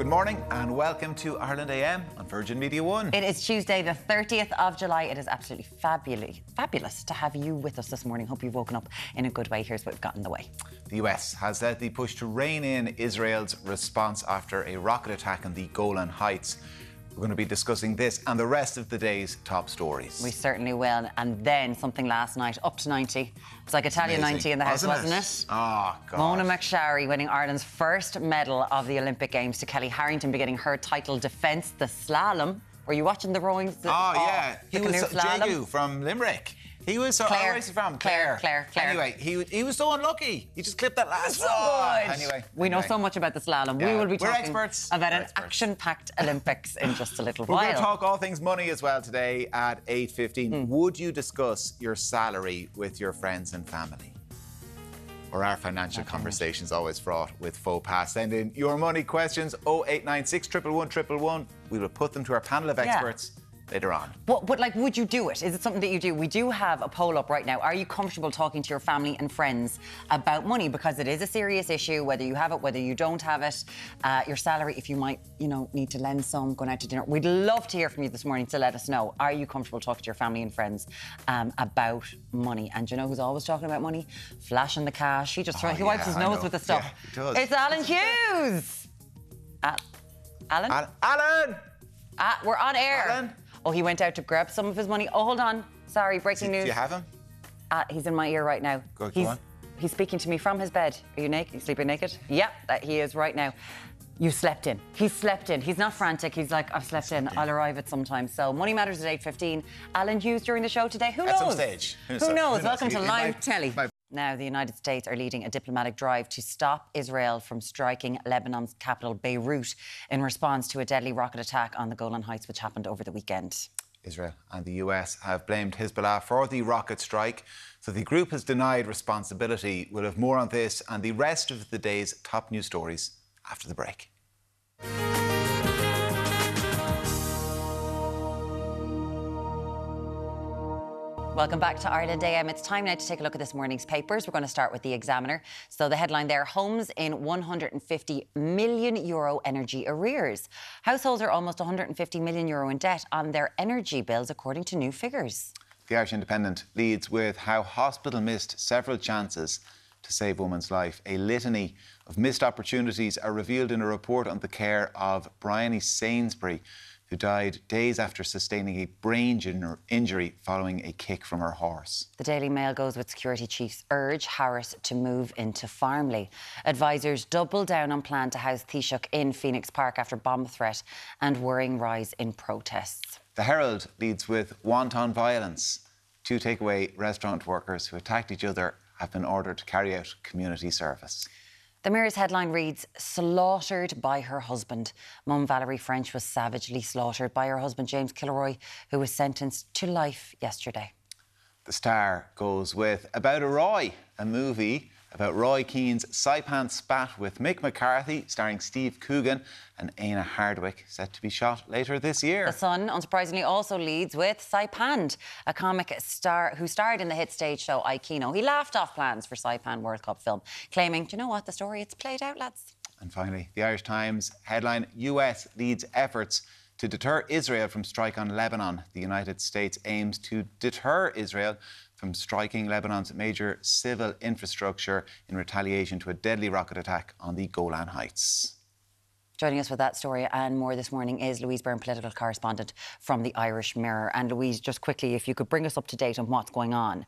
Good morning and welcome to Ireland AM on Virgin Media One. It is Tuesday the 30th of July. It is absolutely fabulous to have you with us this morning. Hope you've woken up in a good way. Here's what we've got in the way. The US has led the push to rein in Israel's response after a rocket attack on the Golan Heights. We're going to be discussing this and the rest of the day's top stories. We certainly will. And then something last night, up to 90. It was like Italian 90 in the house, wasn't it? Oh, God. Mona McSharry winning Ireland's first medal of the Olympic Games to Kelly Harrington, beginning her title defence, the slalom. Were you watching the rowings? Oh, yeah. He was Jegu from Limerick. He was so... Claire. Claire. Anyway, he was so unlucky. He just clipped that last... So good. Anyway. We know so much about the slalom. Yeah. We will be talking about an action-packed Olympics in just a little while. We're going to talk all things money as well today at 8:15. Would you discuss your salary with your friends and family? Or are financial conversations always fraught with faux pas? Send in your money questions, 0896 111 111. We will put them to our panel of experts later on. But, like, would you do it? Is it something that you do? We do have a poll up right now. Are you comfortable talking to your family and friends about money? Because it is a serious issue, whether you have it, whether you don't have it. Your salary, if you might, you know, need to lend some, going out to dinner. We'd love to hear from you this morning to let us know. Are you comfortable talking to your family and friends about money? And do you know who's always talking about money? Flashing the cash. He just he wipes his nose with the stuff. Yeah, it's Alan Hughes. Alan! We're on air. Alan? Oh, he went out to grab some of his money. Oh, hold on. Sorry, breaking news. Do you have him? He's in my ear right now. He's speaking to me from his bed. Are you naked? Are you sleeping naked? Yep, that he is right now. You slept in. He's slept in. He's not frantic. He's like, I've slept in. I'll arrive at some time. So, Money Matters at 8:15. Alan Hughes during the show today. Who knows? At some stage. Who knows? Welcome to live telly. Now, the United States are leading a diplomatic drive to stop Israel from striking Lebanon's capital, Beirut, in response to a deadly rocket attack on the Golan Heights, which happened over the weekend. Israel and the US have blamed Hezbollah for the rocket strike, so the group has denied responsibility. We'll have more on this and the rest of the day's top news stories after the break. Welcome back to Ireland AM. It's time now to take a look at this morning's papers. We're going to start with The Examiner. So the headline there, homes in €150 million energy arrears. Households are almost €150 million in debt on their energy bills, according to new figures. The Irish Independent leads with how hospital missed several chances to save woman's life. A litany of missed opportunities are revealed in a report on the care of Bryony Sainsbury, who died days after sustaining a brain injury following a kick from her horse. The Daily Mail goes with security chiefs urge Harris to move into Farmley. Advisors double down on plan to house Taoiseach in Phoenix Park after bomb threat and worrying rise in protests. The Herald leads with wanton violence. Two takeaway restaurant workers who attacked each other have been ordered to carry out community service. The Mirror's headline reads, slaughtered by her husband. Mum Valerie French was savagely slaughtered by her husband, James Kilroy, who was sentenced to life yesterday. The Star goes with About a Roy, a movie about Roy Keane's Saipan spat with Mick McCarthy, starring Steve Coogan and Anna Hardwick, set to be shot later this year. The Sun, unsurprisingly, also leads with Saipan, a comic star who starred in the hit stage show Aikino. He laughed off plans for Saipan World Cup film, claiming, do you know what, the story, it's played out, lads. And finally, the Irish Times headline, US leads efforts to deter Israel from strike on Lebanon. The United States aims to deter Israel from striking Lebanon's major civil infrastructure in retaliation to a deadly rocket attack on the Golan Heights. Joining us with that story and more this morning is Louise Byrne, political correspondent from the Irish Mirror. And Louise, just quickly, if you could bring us up to date on what's going on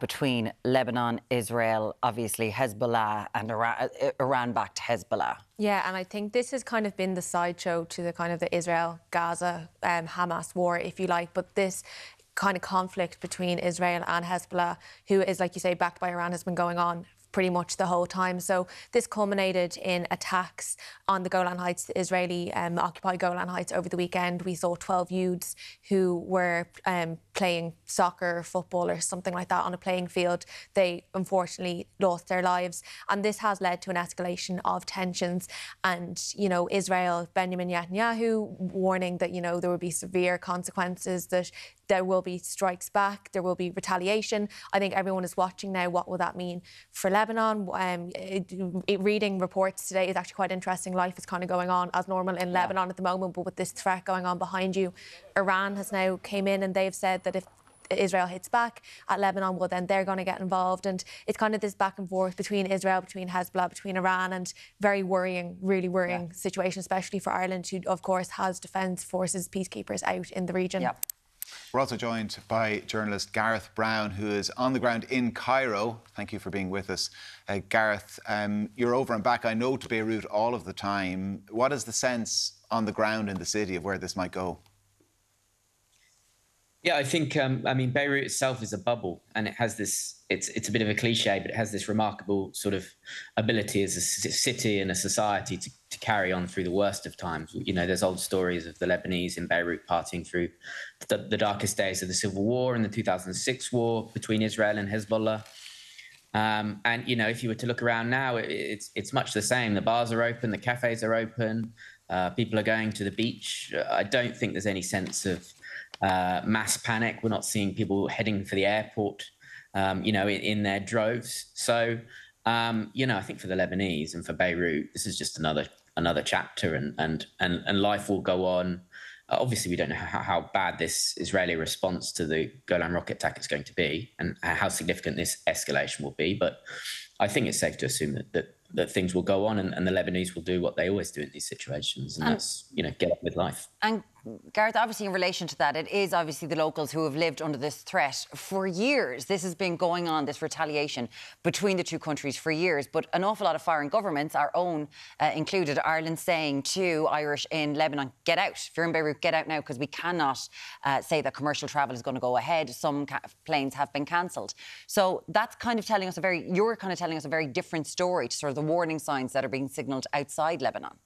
between Lebanon, Israel, obviously Hezbollah and Iran-backed Hezbollah. Yeah, and I think this has kind of been the sideshow to the kind of the Israel-Gaza Hamas war, if you like, but this kind of conflict between Israel and Hezbollah, who is, like you say, backed by Iran, has been going on pretty much the whole time. So this culminated in attacks on the Golan Heights, the Israeli occupied Golan Heights over the weekend. We saw 12 youths who were playing soccer, football or something like that on a playing field. They unfortunately lost their lives. And this has led to an escalation of tensions. And, you know, Israel, Benjamin Netanyahu warning that, you know, there would be severe consequences, that there will be strikes back, there will be retaliation. I think everyone is watching now, what will that mean for Lebanon? Reading reports today is actually quite interesting. Life is kind of going on as normal in Lebanon at the moment, but with this threat going on behind you, Iran has now came in and they've said that if Israel hits back at Lebanon, well, then they're going to get involved. And it's kind of this back and forth between Israel, between Hezbollah, between Iran, and very worrying, really worrying situation, especially for Ireland, who, of course, has defence forces, peacekeepers out in the region. Yep. We're also joined by journalist Gareth Brown, who is on the ground in Cairo. Thank you for being with us. Gareth, you're over and back, I know, to Beirut all of the time. What is the sense on the ground in the city of where this might go? Yeah, I think, I mean, Beirut itself is a bubble, and it has this, it's a bit of a cliche, but it has this remarkable sort of ability as a city and a society to carry on through the worst of times. You know, there's old stories of the Lebanese in Beirut partying through the darkest days of the Civil War and the 2006 war between Israel and Hezbollah. And, you know, if you were to look around now, it's much the same. The bars are open, the cafes are open, people are going to the beach. I don't think there's any sense of mass panic. We're not seeing people heading for the airport, you know, in their droves. So, you know, I think for the Lebanese and for Beirut, this is just another chapter, and life will go on. Obviously, we don't know how bad this Israeli response to the Golan rocket attack is going to be, and how significant this escalation will be. But I think it's safe to assume that things will go on, and the Lebanese will do what they always do in these situations, and that's, you know, get on with life. And Gareth, obviously in relation to that, it is obviously the locals who have lived under this threat for years. This has been going on, this retaliation between the two countries for years, but an awful lot of foreign governments, our own included, Ireland saying to Irish in Lebanon, get out. If you're in Beirut, get out now, because we cannot say that commercial travel is going to go ahead. Some planes have been cancelled. So that's kind of telling us a very different story to sort of the warning signs that are being signalled outside Lebanon.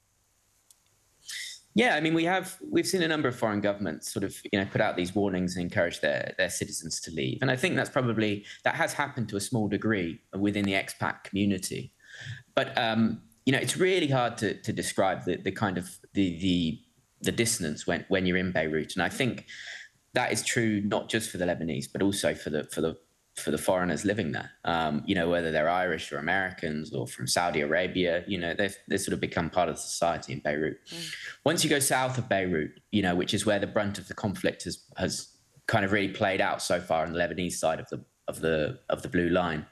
Yeah, I mean, we've seen a number of foreign governments sort of, you know, put out these warnings and encourage their citizens to leave. And I think that's probably, that has happened to a small degree within the expat community. But, you know, it's really hard to describe the kind of the dissonance when you're in Beirut. And I think that is true not just for the Lebanese, but also for the foreigners living there, you know, whether they're Irish or Americans or from Saudi Arabia. You know, they've sort of become part of the society in Beirut. Mm. Once you go south of Beirut, you know, which is where the brunt of the conflict has kind of really played out so far on the Lebanese side of the Blue Line,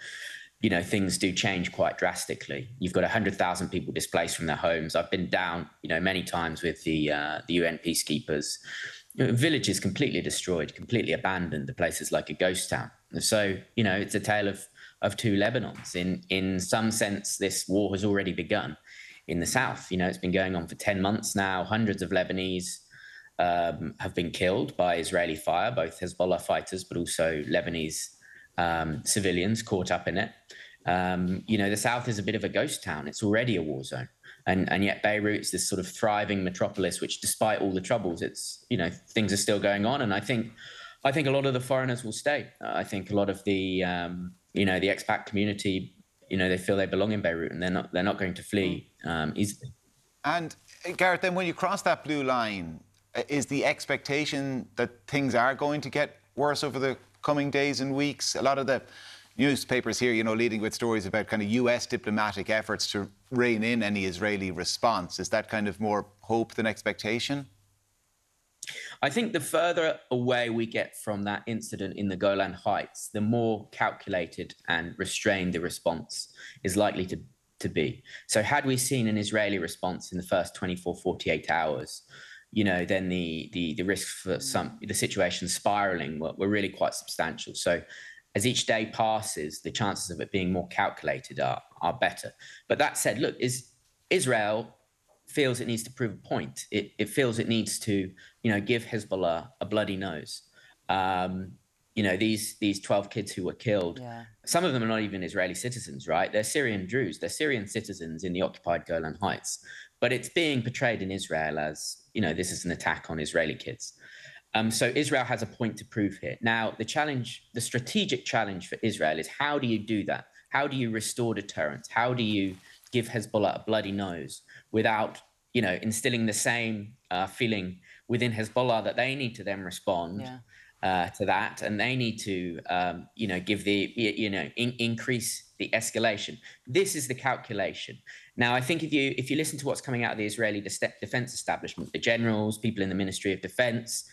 you know, things do change quite drastically. You've got 100,000 people displaced from their homes. I've been down, you know, many times with the UN peacekeepers. You know, villages completely destroyed, completely abandoned. The place is like a ghost town. So, you know, it's a tale of two Lebanons. In some sense, this war has already begun in the south. You know, it's been going on for 10 months now. Hundreds of Lebanese have been killed by Israeli fire, both Hezbollah fighters, but also Lebanese civilians caught up in it. You know, the south is a bit of a ghost town. It's already a war zone. And yet Beirut's this sort of thriving metropolis, which, despite all the troubles, it's, you know, things are still going on. And I think a lot of the foreigners will stay. I think a lot of the, you know, the expat community, you know, they feel they belong in Beirut, and they're not going to flee easily. And Gareth, then when you cross that blue line, is the expectation that things are going to get worse over the coming days and weeks? A lot of the newspapers here, you know, leading with stories about kind of US diplomatic efforts to rein in any Israeli response. Is that kind of more hope than expectation? I think the further away we get from that incident in the Golan Heights, the more calculated and restrained the response is likely to be. So had we seen an Israeli response in the first 24, 48 hours, you know, then the risks for the situation spiralling were really quite substantial. So as each day passes, the chances of it being more calculated are better. But that said, look, Israel feels it needs to prove a point. It feels it needs to, you know, give Hezbollah a bloody nose. You know, these 12 kids who were killed, some of them are not even Israeli citizens, right? They're Syrian Druze. They're Syrian citizens in the occupied Golan Heights. But it's being portrayed in Israel as, you know, this is an attack on Israeli kids. So Israel has a point to prove here. Now, the strategic challenge for Israel is, how do you do that? How do you restore deterrence? How do you give Hezbollah a bloody nose without, you know, instilling the same feeling within Hezbollah that they need to then respond to that, and they need to, give the, increase the escalation. This is the calculation. Now, I think if you listen to what's coming out of the Israeli defense establishment, the generals, people in the Ministry of Defense,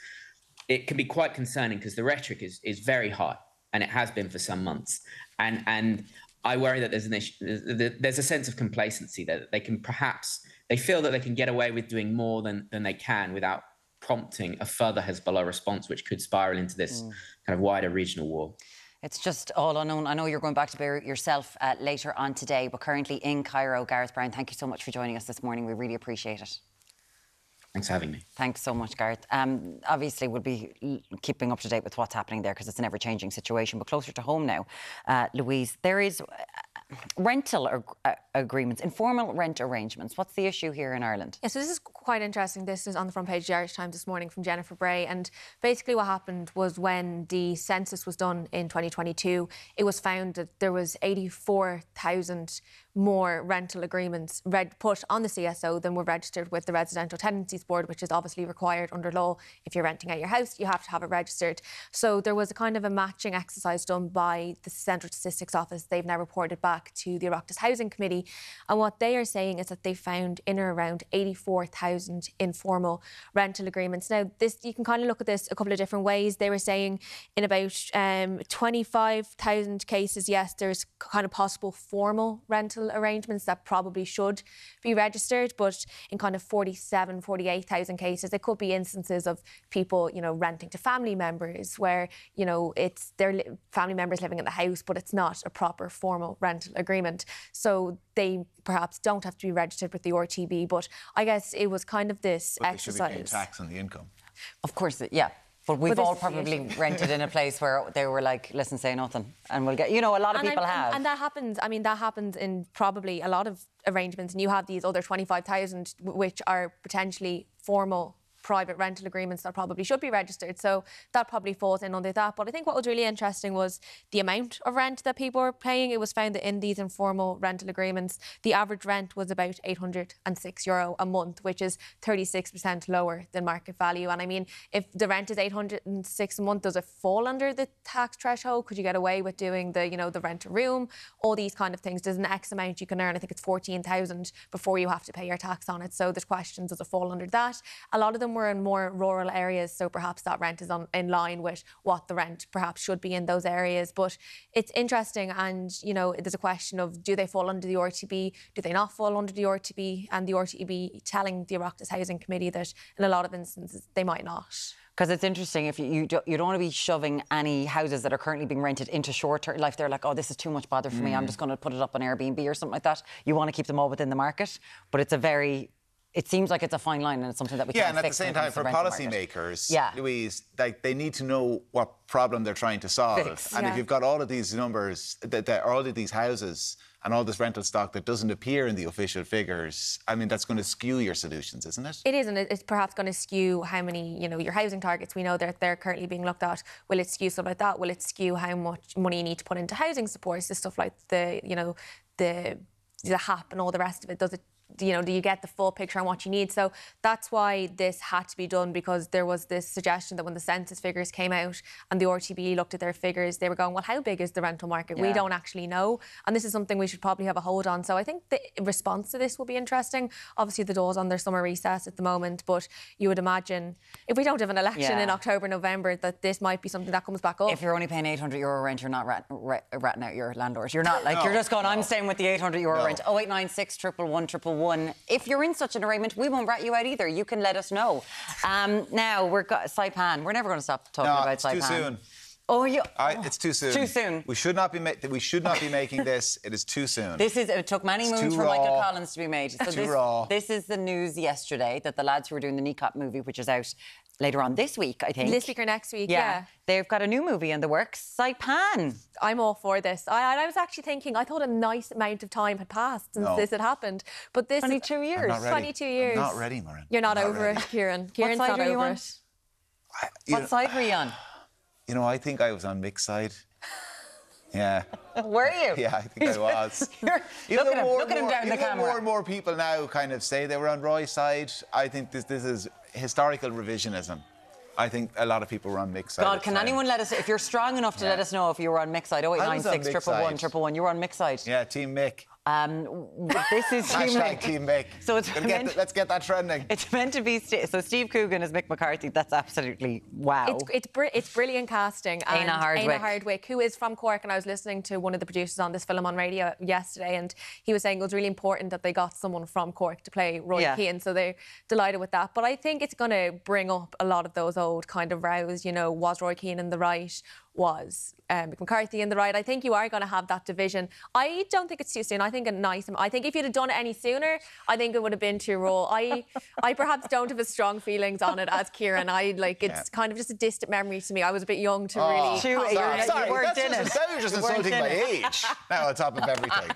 it can be quite concerning because the rhetoric is very high, and it has been for some months. And I worry that there's a sense of complacency that they can perhaps, they feel that they can get away with doing more than they can without prompting a further Hezbollah response, which could spiral into this kind of wider regional war. It's just all unknown. I know you're going back to Beirut yourself later on today, but currently in Cairo, Gareth Brown, thank you so much for joining us this morning. We really appreciate it. Thanks for having me. Thanks so much, Gareth. Obviously, we'll be keeping up to date with what's happening there because it's an ever-changing situation. But closer to home now, Louise, there is rental agreements, informal rent arrangements. What's the issue here in Ireland? Yeah, so this is quite interesting. This is on the front page of the Irish Times this morning from Jennifer Bray. And basically what happened was when the census was done in 2022, it was found that there was 84,000 more rental agreements put on the CSO than were registered with the Residential Tenancies Board, which is obviously required under law. If you're renting out your house, you have to have it registered. So there was a kind of a matching exercise done by the Central Statistics Office. They've now reported back to the Oireachtas Housing Committee. And what they are saying is that they found in or around 84,000 informal rental agreements. Now, this, you can kind of look at this a couple of different ways. They were saying in about 25,000 cases, yes, there's kind of possible formal rental arrangements that probably should be registered, but in kind of 48,000 cases, there could be instances of people, renting to family members where, it's their family members living in the house, but it's not a proper formal rental agreement. So they perhaps don't have to be registered with the RTB, but I guess it was kind of this exercise. But they should be paying tax on the income. Of course, yeah. But we've all probably rented in a place where they were like, listen, say nothing. And we'll get, a lot of people have. And that happens. I mean, that happens in probably a lot of arrangements. And you have these other 25,000, which are potentially formal private rental agreements that probably should be registered. So that probably falls in under that. But I think what was really interesting was the amount of rent that people were paying. It was found that in these informal rental agreements, the average rent was about €806 a month, which is 36% lower than market value. And I mean, if the rent is €806 a month, does it fall under the tax threshold? Could you get away with doing the, the rent a room? All these kind of things. There's an X amount you can earn. I think it's 14,000 before you have to pay your tax on it. So there's questions, does it fall under that? A lot of them we're in more rural areas, so perhaps that rent is in line with what the rent perhaps should be in those areas. But it's interesting, and, there's a question of do they fall under the RTB, do they not fall under the RTB, and the RTB telling the Oireachtas Housing Committee that in a lot of instances they might not. Because it's interesting, if you don't want to be shoving any houses that are currently being rented into short-term life. They're like, oh, this is too much bother for me, I'm just going to put it up on Airbnb or something like that. You want to keep them all within the market, but it's a very... It seems like it's a fine line, and it's something that we can't fix. And at the same time, for policymakers, Louise, they need to know what problem they're trying to solve. And if you've got all of these numbers, all of these houses and all this rental stock that doesn't appear in the official figures, I mean, that's going to skew your solutions, isn't it? It is, and it's perhaps going to skew how many, your housing targets. We know that they're currently being looked at. Will it skew stuff like that? Will it skew how much money you need to put into housing supports, this stuff like the HAP and all the rest of it? Does it? Do you get the full picture on what you need? So that's why this had to be done, because there was this suggestion that when the census figures came out and the RTB looked at their figures, they were going, well, how big is the rental market? We don't actually know. And this is something we should probably have a hold on. So I think the response to this will be interesting. Obviously, the door's on their summer recess at the moment, but you would imagine if we don't have an election in October, November, that this might be something that comes back up. If you're only paying €800 rent, you're not ratting out your landlord. You're not like, you're just going, I'm staying with the €800 rent. 0896 111 111. If you're in such an arraignment, we won't rat you out either. You can let us know. Now, Saipan. We're never going to stop talking about Saipan. It's too soon. It's too soon. Too soon. We should not be making this. It is too soon. It took many moons for Michael Collins to be made. So too raw. This is the news yesterday that the lads who were doing the Nicot movie, which is out later on this week, I think. This week or next week, yeah. They've got a new movie in the works, Saipan. I'm all for this. I was actually thinking, I thought a nice amount of time had passed since this had happened. But this... 22 years. I'm not ready. 22 years. I'm not ready, Maureen. You're not over ready. It, Kieran. Kieran's not over it. What side were you on? I think I was on Mick's side. Yeah. Were you? Yeah, I think I was. Look at him down the camera. More and more people now kind of say they were on Roy's side. I think this is historical revisionism. I think a lot of people were on Mick's side. God, can anyone let us... If you're strong enough to let us know if you were on Mick's side, 0896 111 111, you were on Mick's side. Yeah, Team Mick. This is Team Mick. Team Mick. So it's let's get that trending. It's meant to be... So Steve Coogan is Mick McCarthy. That's absolutely... wow. It's brilliant casting. And Anna Hardwick, who is from Cork, and I was listening to one of the producers on this film on radio yesterday, and he was saying it was really important that they got someone from Cork to play Roy Keane, so they're delighted with that. But I think it's going to bring up a lot of those old kind of rows, you know, was Roy Keane in the right... was Mick McCarthy in the right. I think you are going to have that division. I don't think it's too soon. I think a nice... I think if you'd have done it any sooner, I think it would have been too raw. I perhaps don't have as strong feelings on it as Kieran. It's kind of just a distant memory to me. I was a bit young to really... Sorry, that was just insulting my age. Now on top of everything.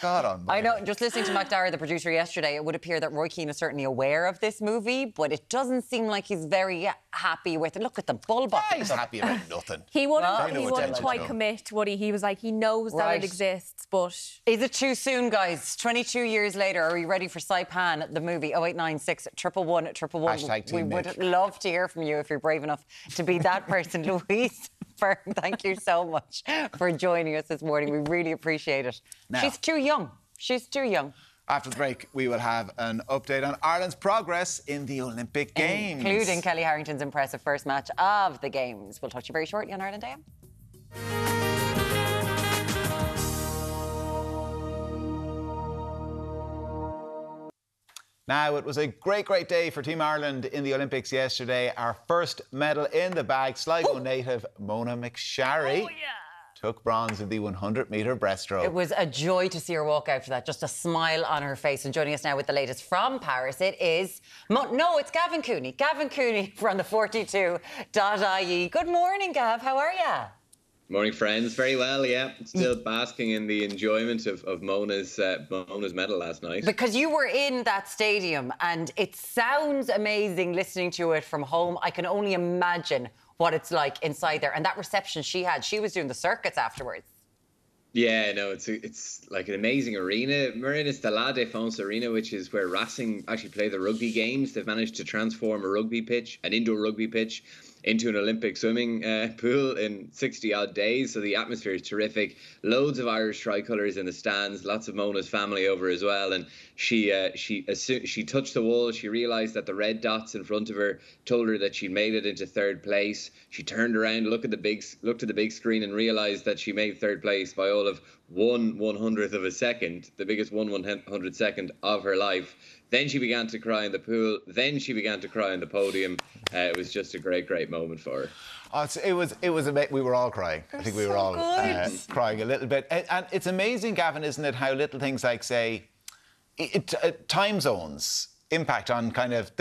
God on my... I know, just listening to McDowell, the producer, yesterday, it would appear that Roy Keane is certainly aware of this movie, but it doesn't seem like he's very happy with it. Look at the bullbuck. He's happy about nothing. He wouldn't quite commit, would he? He was like, he knows that it exists, but... Is it too soon, guys? 22 years later, are you ready for Saipan, the movie? 0896 111 111. We would love to hear from you if you're brave enough to be that person. Louise... thank you so much for joining us this morning. We really appreciate it. Now, she's too young. She's too young. After the break, we will have an update on Ireland's progress in the Olympic Games. Including Kelly Harrington's impressive first match of the Games. We'll talk to you very shortly on Ireland AM. Now, it was a great, great day for Team Ireland in the Olympics yesterday. Our first medal in the bag, Sligo native Mona McSharry took bronze in the 100-metre breaststroke. It was a joy to see her walk out for that, just a smile on her face. And joining us now with the latest from Paris, it's Gavin Cooney. Gavin Cooney from the 42.ie. Good morning, Gav. How are you? Morning, friends. Very well, yeah. Still basking in the enjoyment of Mona's medal last night. Because you were in that stadium, and it sounds amazing listening to it from home. I can only imagine what it's like inside there. And that reception she had, she was doing the circuits afterwards. Yeah, no, it's like an amazing arena. Marina Stade de France Arena, which is where Racing actually play the rugby games. They've managed to transform a rugby pitch, an indoor rugby pitch, into an Olympic swimming pool in 60-odd days. So the atmosphere is terrific. Loads of Irish tricolours in the stands, lots of Mona's family over as well. And she touched the wall. She realised that the red dots in front of her told her that she made it into third place. She turned around, looked at the big screen and realised that she made third place by all of 1/100th of a second, the biggest 1/100th second of her life. Then she began to cry in the pool. Then she began to cry on the podium. It was just a great, great moment for her. Oh, it was amazing. We were all crying. I think we were all crying a little bit. And it's amazing, Gavin, isn't it, how little things like, say, time zones impact on kind of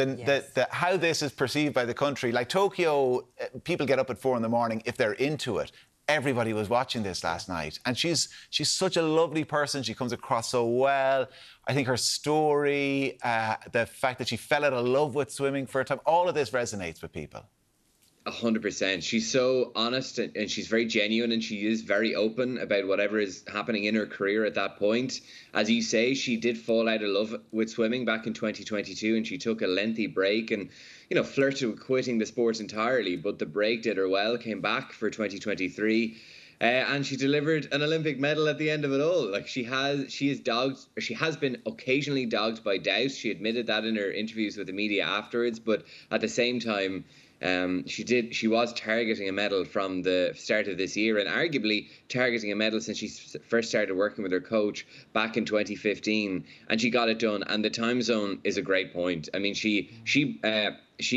how this is perceived by the country. Like Tokyo, people get up at 4 in the morning if they're into it. Everybody was watching this last night. And she's such a lovely person. She comes across so well. I think her story, the fact that she fell out of love with swimming for a time, all of this resonates with people. 100%. She's so honest and she's very genuine, and she is very open about whatever is happening in her career at that point. As you say, she did fall out of love with swimming back in 2022, and she took a lengthy break and, you know, flirted with quitting the sport entirely. But the break did her well, came back for 2023. And she delivered an Olympic medal at the end of it all. Like she has been occasionally dogged by doubt. She admitted that in her interviews with the media afterwards. But at the same time, she was targeting a medal from the start of this year, and arguably targeting a medal since she first started working with her coach back in 2015. And she got it done. And the time zone is a great point. I mean, she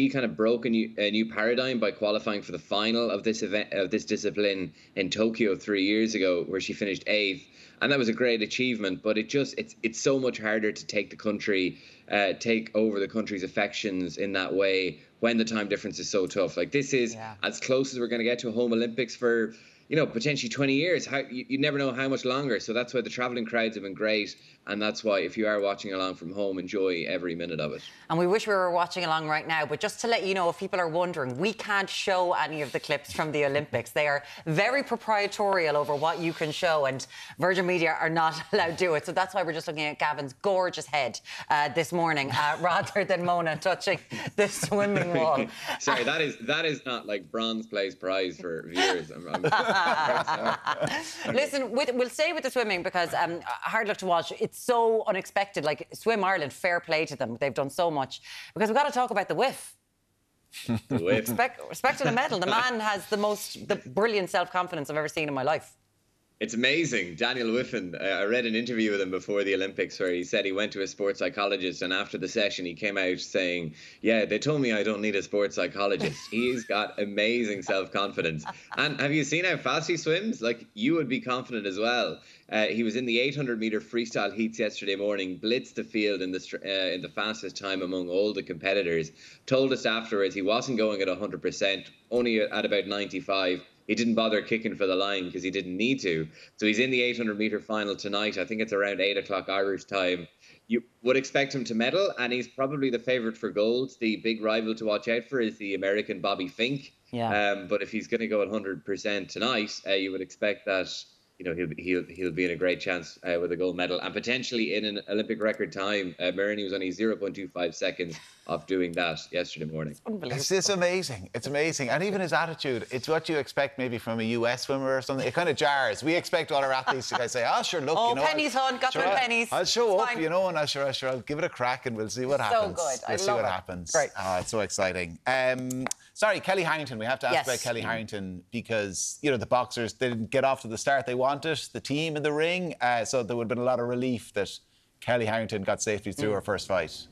kind of broke a new paradigm by qualifying for the final of this event, of this discipline, in Tokyo 3 years ago, where she finished 8th, and that was a great achievement. But it's so much harder to take over the country's affections in that way when the time difference is so tough. Like this is as close as we're going to get to a home Olympics for you know, potentially 20 years. How, you never know how much longer. So that's why the travelling crowds have been great. And that's why, if you are watching along from home, enjoy every minute of it. And we wish we were watching along right now. But just to let you know, if people are wondering, we can't show any of the clips from the Olympics. They are very proprietorial over what you can show. And Virgin Media are not allowed to do it. So that's why we're just looking at Gavin's gorgeous head this morning, rather than Mona touching the swimming wall. Sorry, that is not like bronze place prize for viewers. I'm Listen, we'll stay with the swimming, because hard luck to watch. It's so unexpected. Like, Swim Ireland, fair play to them. They've done so much. Because we've got to talk about the whiff. The whiff. Expecting a medal. The man has the brilliant self-confidence I've ever seen in my life. It's amazing. Daniel Whiffen, I read an interview with him before the Olympics where he said he went to a sports psychologist, and after the session he came out saying, yeah, they told me I don't need a sports psychologist. He's got amazing self-confidence. And have you seen how fast he swims? Like, you would be confident as well. He was in the 800-metre freestyle heats yesterday morning, blitzed the field in the fastest time among all the competitors, told us afterwards he wasn't going at 100%, only at about 95%. He didn't bother kicking for the line because he didn't need to. So he's in the 800-metre final tonight. I think it's around 8 o'clock Irish time. You would expect him to medal, and he's probably the favourite for gold. The big rival to watch out for is the American Bobby Fink. Yeah. But if he's going to go at 100% tonight, you would expect that, you know, he'll be in a great chance with a gold medal, and potentially in an Olympic record time. Marini was only 0.25 seconds off doing that yesterday morning. It's amazing. It's amazing. And even his attitude, it's what you expect maybe from a US swimmer or something. It kind of jars. We expect all our athletes to say, oh, sure, look, you know, pennies on, got their pennies. I'll show up, you know, and I'll give it a crack and we'll see what happens. So good. We'll see what happens. Right. Oh, it's so exciting. Sorry, Kelly Harrington. We have to ask about Kelly Harrington, because, you know, the boxers, they didn't get off to the start they wanted, the team in the ring, so there would have been a lot of relief that Kelly Harrington got safely through her first fight.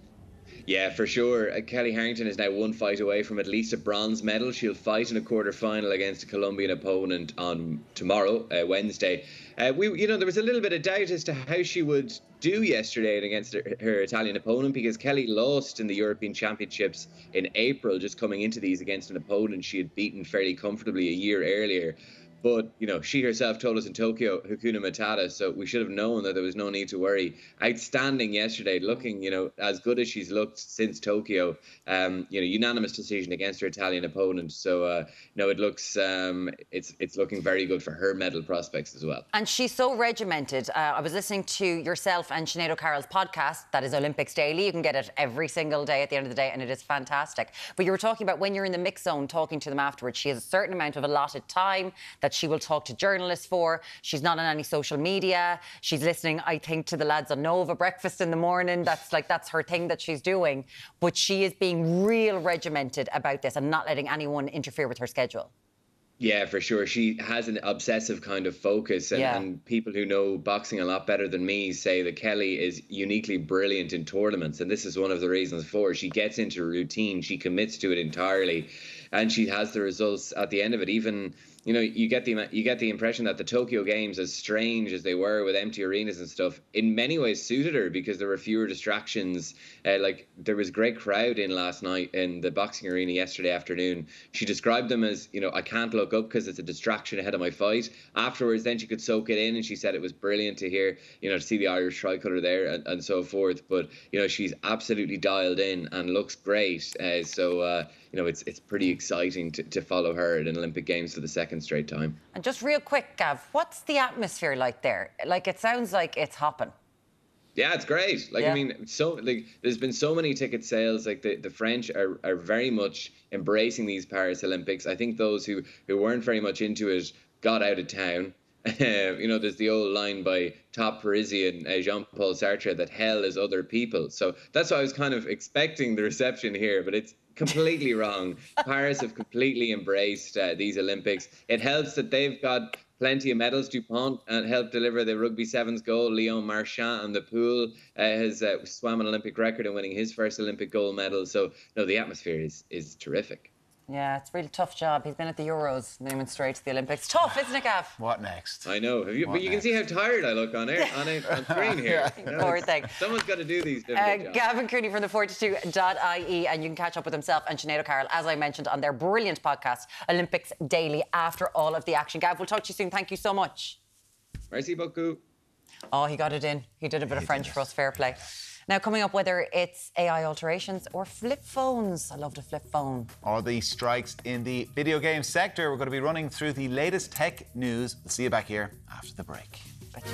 Yeah, for sure. Kelly Harrington is now one fight away from at least a bronze medal. She'll fight in a quarter-final against a Colombian opponent on tomorrow, Wednesday. You know, there was a little bit of doubt as to how she would do yesterday against her Italian opponent, because Kelly lost in the European Championships in April, just coming into these against an opponent she had beaten fairly comfortably a year earlier. But, you know, she herself told us in Tokyo, Hakuna Matata, so we should have known that there was no need to worry. Outstanding yesterday, looking, you know, as good as she's looked since Tokyo. You know, unanimous decision against her Italian opponent. So, you know, it looks, it's looking very good for her medal prospects as well. And she's so regimented. I was listening to yourself and Sinead O'Carroll's podcast, that is Olympics Daily. You can get it every single day at the end of the day, and it is fantastic. But you were talking about when you're in the mix zone, talking to them afterwards, she has a certain amount of allotted time that she will talk to journalists for. She's not on any social media. She's listening, I think, to the lads on Nova Breakfast in the morning. That's like, that's her thing that she's doing. But she is being real regimented about this and not letting anyone interfere with her schedule. Yeah, for sure. She has an obsessive kind of focus, and people who know boxing a lot better than me say that Kelly is uniquely brilliant in tournaments, and this is one of the reasons for it. She gets into a routine, she commits to it entirely, and she has the results at the end of it. Even, you know, you get the impression that the Tokyo Games, as strange as they were with empty arenas and stuff, in many ways suited her, because there were fewer distractions. Like, there was a great crowd in last night in the boxing arena yesterday afternoon. She described them as, you know, I can't look up because it's a distraction ahead of my fight. Afterwards, then she could soak it in, and she said it was brilliant to hear, you know, to see the Irish tricolour there and so forth. But, you know, she's absolutely dialed in and looks great. You know, it's pretty exciting to follow her at an Olympic Games for the second straight time. And just real quick, Gav, what's the atmosphere like there? Like, it sounds like it's hopping. Yeah, it's great. Like, I mean, so, like, there's been so many ticket sales. Like, the French are very much embracing these Paris Olympics. I think those who weren't very much into it got out of town. You know, there's the old line by top Parisian Jean-Paul Sartre that hell is other people. So that's why I was kind of expecting the reception here, but it's completely wrong. Paris have completely embraced these Olympics. It helps that they've got plenty of medals. Dupont helped deliver the rugby sevens goal. Leon Marchand on the pool has swam an Olympic record in winning his first Olympic gold medal. So, no, the atmosphere is terrific. Yeah, it's a really tough job. He's been at the Euros, then he went straight to the Olympics. Tough, isn't it, Gav? What next? I know. But you can see how tired I look on screen here. Poor thing. Someone's got to do these different jobs. Gavin Cooney from the 42.ie, and you can catch up with himself and Sinead O'Carroll, as I mentioned, on their brilliant podcast, Olympics Daily, after all of the action. Gav, we'll talk to you soon. Thank you so much. Merci beaucoup. Oh, he got it in. He did a bit of French for us. Fair play. Now, coming up, whether it's AI alterations or flip phones. I love the flip phone. Or the strikes in the video game sector. We're going to be running through the latest tech news. We'll see you back here after the break. Thanks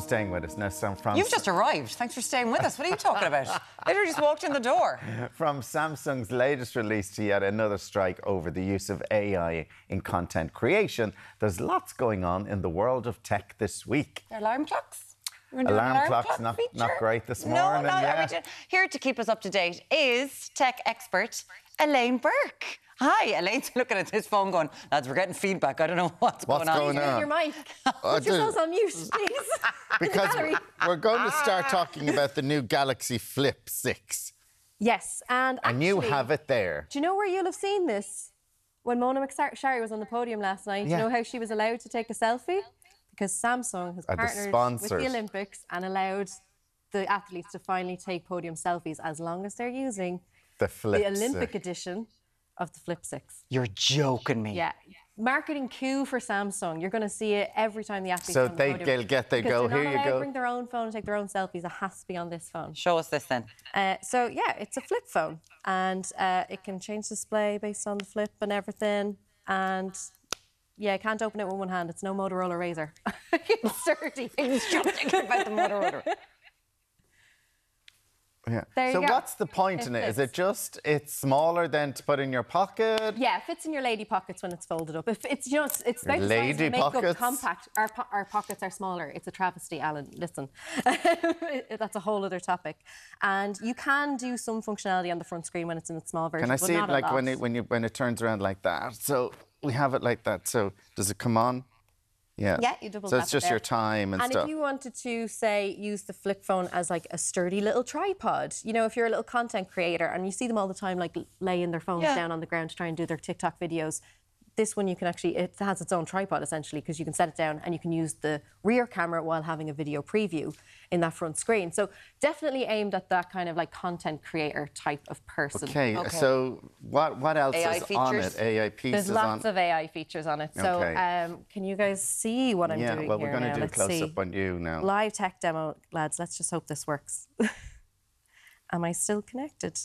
for staying with us. Now, Sam from... You've just arrived. Thanks for staying with us. What are you talking about? Literally just walked in the door. From Samsung's latest release to yet another strike over the use of AI in content creation, there's lots going on in the world of tech this week. Alarm clocks. Alarm clocks not great this morning. No, here to keep us up to date is tech expert Elaine Burke. Hi, Elaine's looking at this phone going, lads, we're getting feedback. I don't know what's going on. Your mic. Put yourselves on mute, please. Because we're going to start talking about the new Galaxy Flip 6. Yes, and actually... And you have it there. Do you know where you'll have seen this? When Mona McSharry was on the podium last night, you know how she was allowed to take a selfie? Because Samsung has partnered with the Olympics and allowed the athletes to finally take podium selfies as long as they're using the Flip Olympic edition of the Flip 6. You're joking me. Yeah. Marketing cue for Samsung. You're going to see it every time the athletes come. So they'll get their go. Here you go. Bring their own phone and take their own selfies. It has to be on this phone. Show us this then. So yeah, it's a flip phone, and it can change display based on the flip and everything. And yeah, I can't open it with one hand. It's no Motorola Razr. It's dirty. It's just about the Motorola. Yeah. So what's the point in it? Is it just it's smaller than to put in your pocket? Yeah, it fits in your lady pockets when it's folded up. If it's, you know, it's about the size of makeup compact. Our pockets are smaller. It's a travesty, Alan. Listen, that's a whole other topic. And you can do some functionality on the front screen when it's in the small version. Can I see it like when it turns around like that? So we have it like that. So does it come on? Yeah. Yeah, you double tap. So it's just your time and stuff. And if you wanted to, say, use the flip phone as like a sturdy little tripod, you know, if you're a little content creator and you see them all the time, like laying their phones down on the ground to try and do their TikTok videos, this one you can actually, it has its own tripod essentially, because you can set it down and you can use the rear camera while having a video preview in that front screen. So definitely aimed at that kind of like content creator type of person. Okay. So what else AI is features on it? AI pieces. There's lots of AI features on it. So can you guys see what I'm doing? Yeah, well, we're going to do a close-up on you now. Live tech demo, lads. Let's just hope this works. Am I still connected?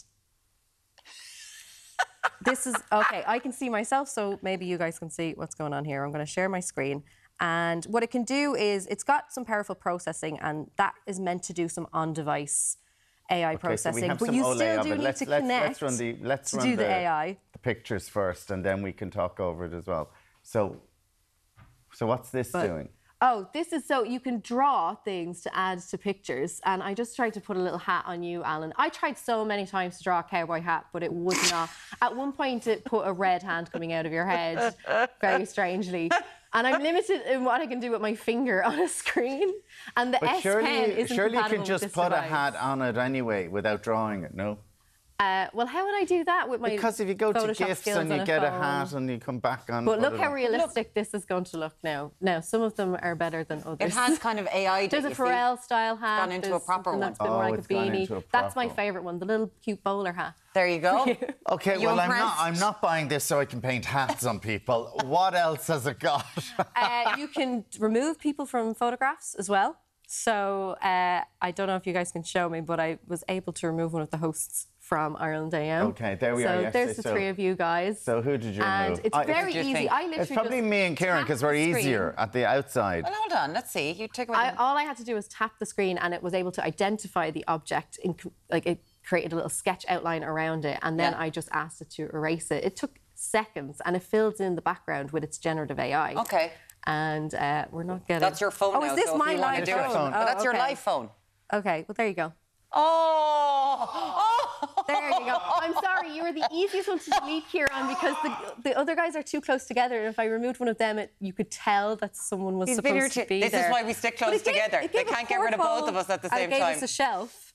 This is okay. I can see myself, so maybe you guys can see what's going on here. I'm going to share my screen. And what it can do is it's got some powerful processing, and that is meant to do some on-device AI processing. So we have some let's run the AI. The pictures first, and then we can talk over it as well. So what's this doing? Oh, this is so you can draw things to add to pictures. And I just tried to put a little hat on you, Alan. I tried so many times to draw a cowboy hat, but it would not. At one point, it put a red hand coming out of your head, very strangely. And I'm limited in what I can do with my finger on a screen. And the S Pen isn't compatible with this device. Surely you can just put a hat on it anyway without drawing it, no? Well, how would I do that with my Photoshop skills? Because if you go to GIFs and you get a hat and you come back on... But look how realistic this is going to look now. Now, some of them are better than others. It has kind of AI... There's a Pharrell-style hat. Gone into a proper one. That's been like a beanie. That's my favourite one, the little cute bowler hat. There you go. OK, well, I'm not buying this so I can paint hats on people. What else has it got? You can remove people from photographs as well. So I don't know if you guys can show me, but I was able to remove one of the hosts from Ireland AM. Okay, there we are. There's the three of you guys. So who did you remove? And it's very easy. It's probably me and Kieran because we're easier at the outside. Well, hold on. Let's see. You took away. All I had to do was tap the screen, and it was able to identify the object. It created a little sketch outline around it, and then I just asked it to erase it. It took seconds, and it filled in the background with its generative AI. Okay. And we're not getting. That's your phone. Oh, is this my live phone? That's your live phone. Okay. Well, there you go. Oh! There you go. I'm sorry, you were the easiest one to delete, Kieran, because the other guys are too close together. If I removed one of them, you could tell that someone was supposed to be there. This is why we stick close together. They can't get rid of both of us at the same time. Gave us a shelf.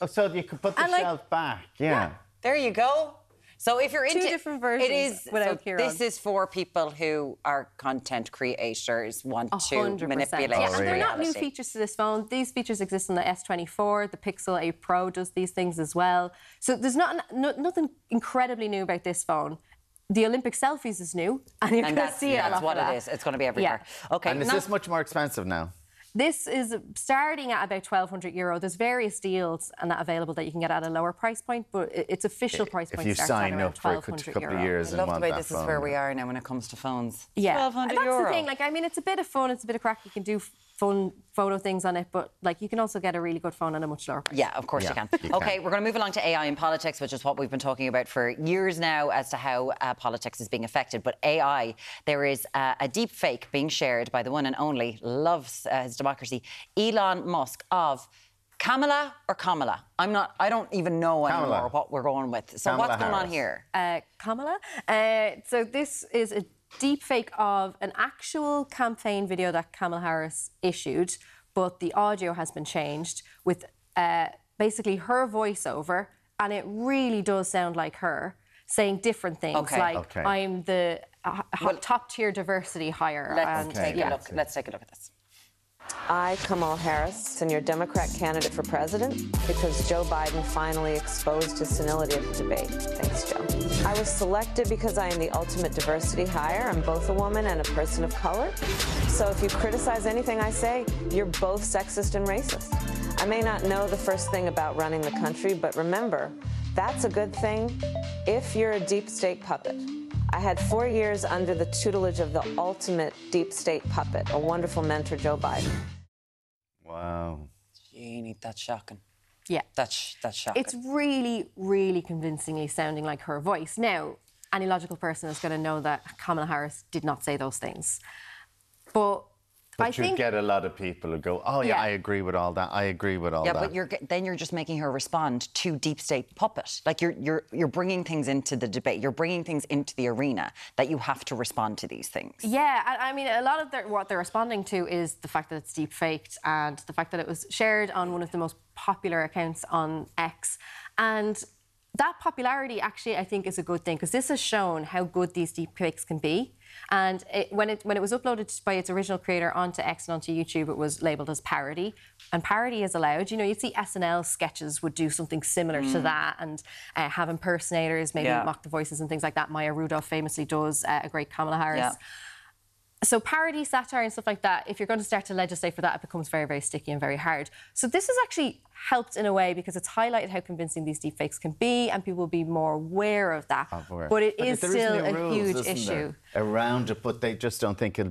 Oh, so you could put the shelf back. Yeah. There you go. So if you're into two different versions, it is. So this is for people who are content creators, want 100%. To manipulate. Yeah, and they're not new features to this phone. These features exist on the S24. The Pixel 8 Pro does these things as well. So there's nothing incredibly new about this phone. The Olympic selfies is new, and you can see it. That's what it is. It's going to be everywhere. Yeah. Okay. And is this much more expensive now? This is starting at about €1,200. There's various deals and that available that you can get at a lower price point, but its official price point starts at around €1,200. If you sign up for a couple of years, I love the way this is where we are now when it comes to phones. Yeah, €1,200. And that's the thing. Like, I mean, it's a bit of fun. It's a bit of crack. You can do fun photo things on it, but like you can also get a really good phone at a much lower price. Yeah, of course you can. Okay, we're going to move along to AI in politics, which is what we've been talking about for years now as to how politics is being affected. But AI, there is a deep fake being shared by the one and only, loves his democracy, Elon Musk, of Kamala or Kamala? I don't even know anymore what we're going with. So what's going on here? Kamala? So this is a deepfake of an actual campaign video that Kamala Harris issued, but the audio has been changed with basically her voiceover, and it really does sound like her saying different things, like I'm the top-tier diversity hire. Let's take a look at this. I, Kamala Harris, am your Democrat candidate for president because Joe Biden finally exposed his senility at the debate. Thanks, Joe. I was selected because I am the ultimate diversity hire. I'm both a woman and a person of color. So if you criticize anything I say, you're both sexist and racist. I may not know the first thing about running the country, but remember, that's a good thing if you're a deep state puppet. I had 4 years under the tutelage of the ultimate deep state puppet, a wonderful mentor, Joe Biden. Wow. Jeannie, that's shocking. Yeah. That's shocking. It's really, really convincingly sounding like her voice. Now, any logical person is going to know that Kamala Harris did not say those things. But you get a lot of people who go, oh, yeah, I agree with all that. I agree with all that. Yeah, but then you're just making her respond to deep state puppet. Like, you're bringing things into the debate. You're bringing things into the arena that you have to respond to these things. Yeah, I mean, a lot of what they're responding to is the fact that it's deep faked and the fact that it was shared on one of the most popular accounts on X. And that popularity, actually, I think is a good thing because this has shown how good these deep fakes can be. And when it was uploaded by its original creator onto X and onto YouTube, it was labelled as parody. And parody is allowed. You know, you'd see SNL sketches would do something similar to that and have impersonators, maybe mock the voices and things like that. Maya Rudolph famously does a great Kamala Harris. Yeah. So parody, satire and stuff like that, if you're going to start to legislate for that, it becomes very, very sticky and very hard. So this has actually helped in a way because it's highlighted how convincing these deepfakes can be and people will be more aware of that. But it is still a huge issue. Around it, but they just don't think they'll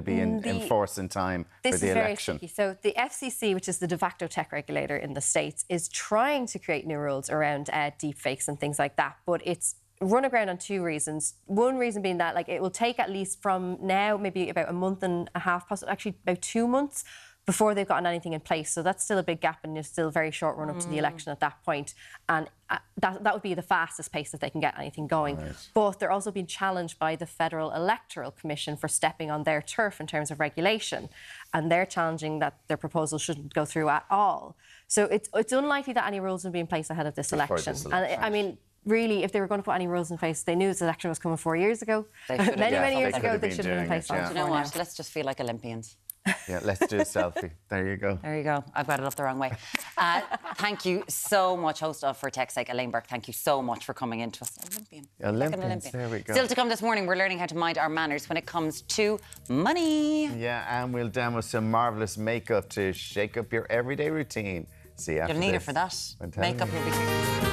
be in force in time for the election. This is very tricky. So the FCC, which is the de facto tech regulator in the States, is trying to create new rules around deepfakes and things like that, but it's run aground on two reasons. One reason being that, like, it will take at least from now, maybe about a month and a half, possibly actually about 2 months before they've gotten anything in place. So that's still a big gap, and there's still a very short run up to the election at that point. And that would be the fastest pace that they can get anything going. Nice. But they're also being challenged by the Federal Electoral Commission for stepping on their turf in terms of regulation, and they're challenging that their proposal shouldn't go through at all. So it's unlikely that any rules will be in place ahead of this election. And I mean, really, if they were going to put any rules in place, they knew this election was coming 4 years ago. Many years ago, they should have been in place. Do you know what? Let's just feel like Olympians. Yeah, let's do a selfie. There you go. There you go. I've got it up the wrong way. Thank you so much, host of For Tech's Sake, Elaine Burke. Thank you so much for coming in to us. Olympian. There we go. Still to come this morning, we're learning how to mind our manners when it comes to money. Yeah, and we'll demo some marvellous makeup to shake up your everyday routine. See you after this. You'll need it for that. Makeup will be...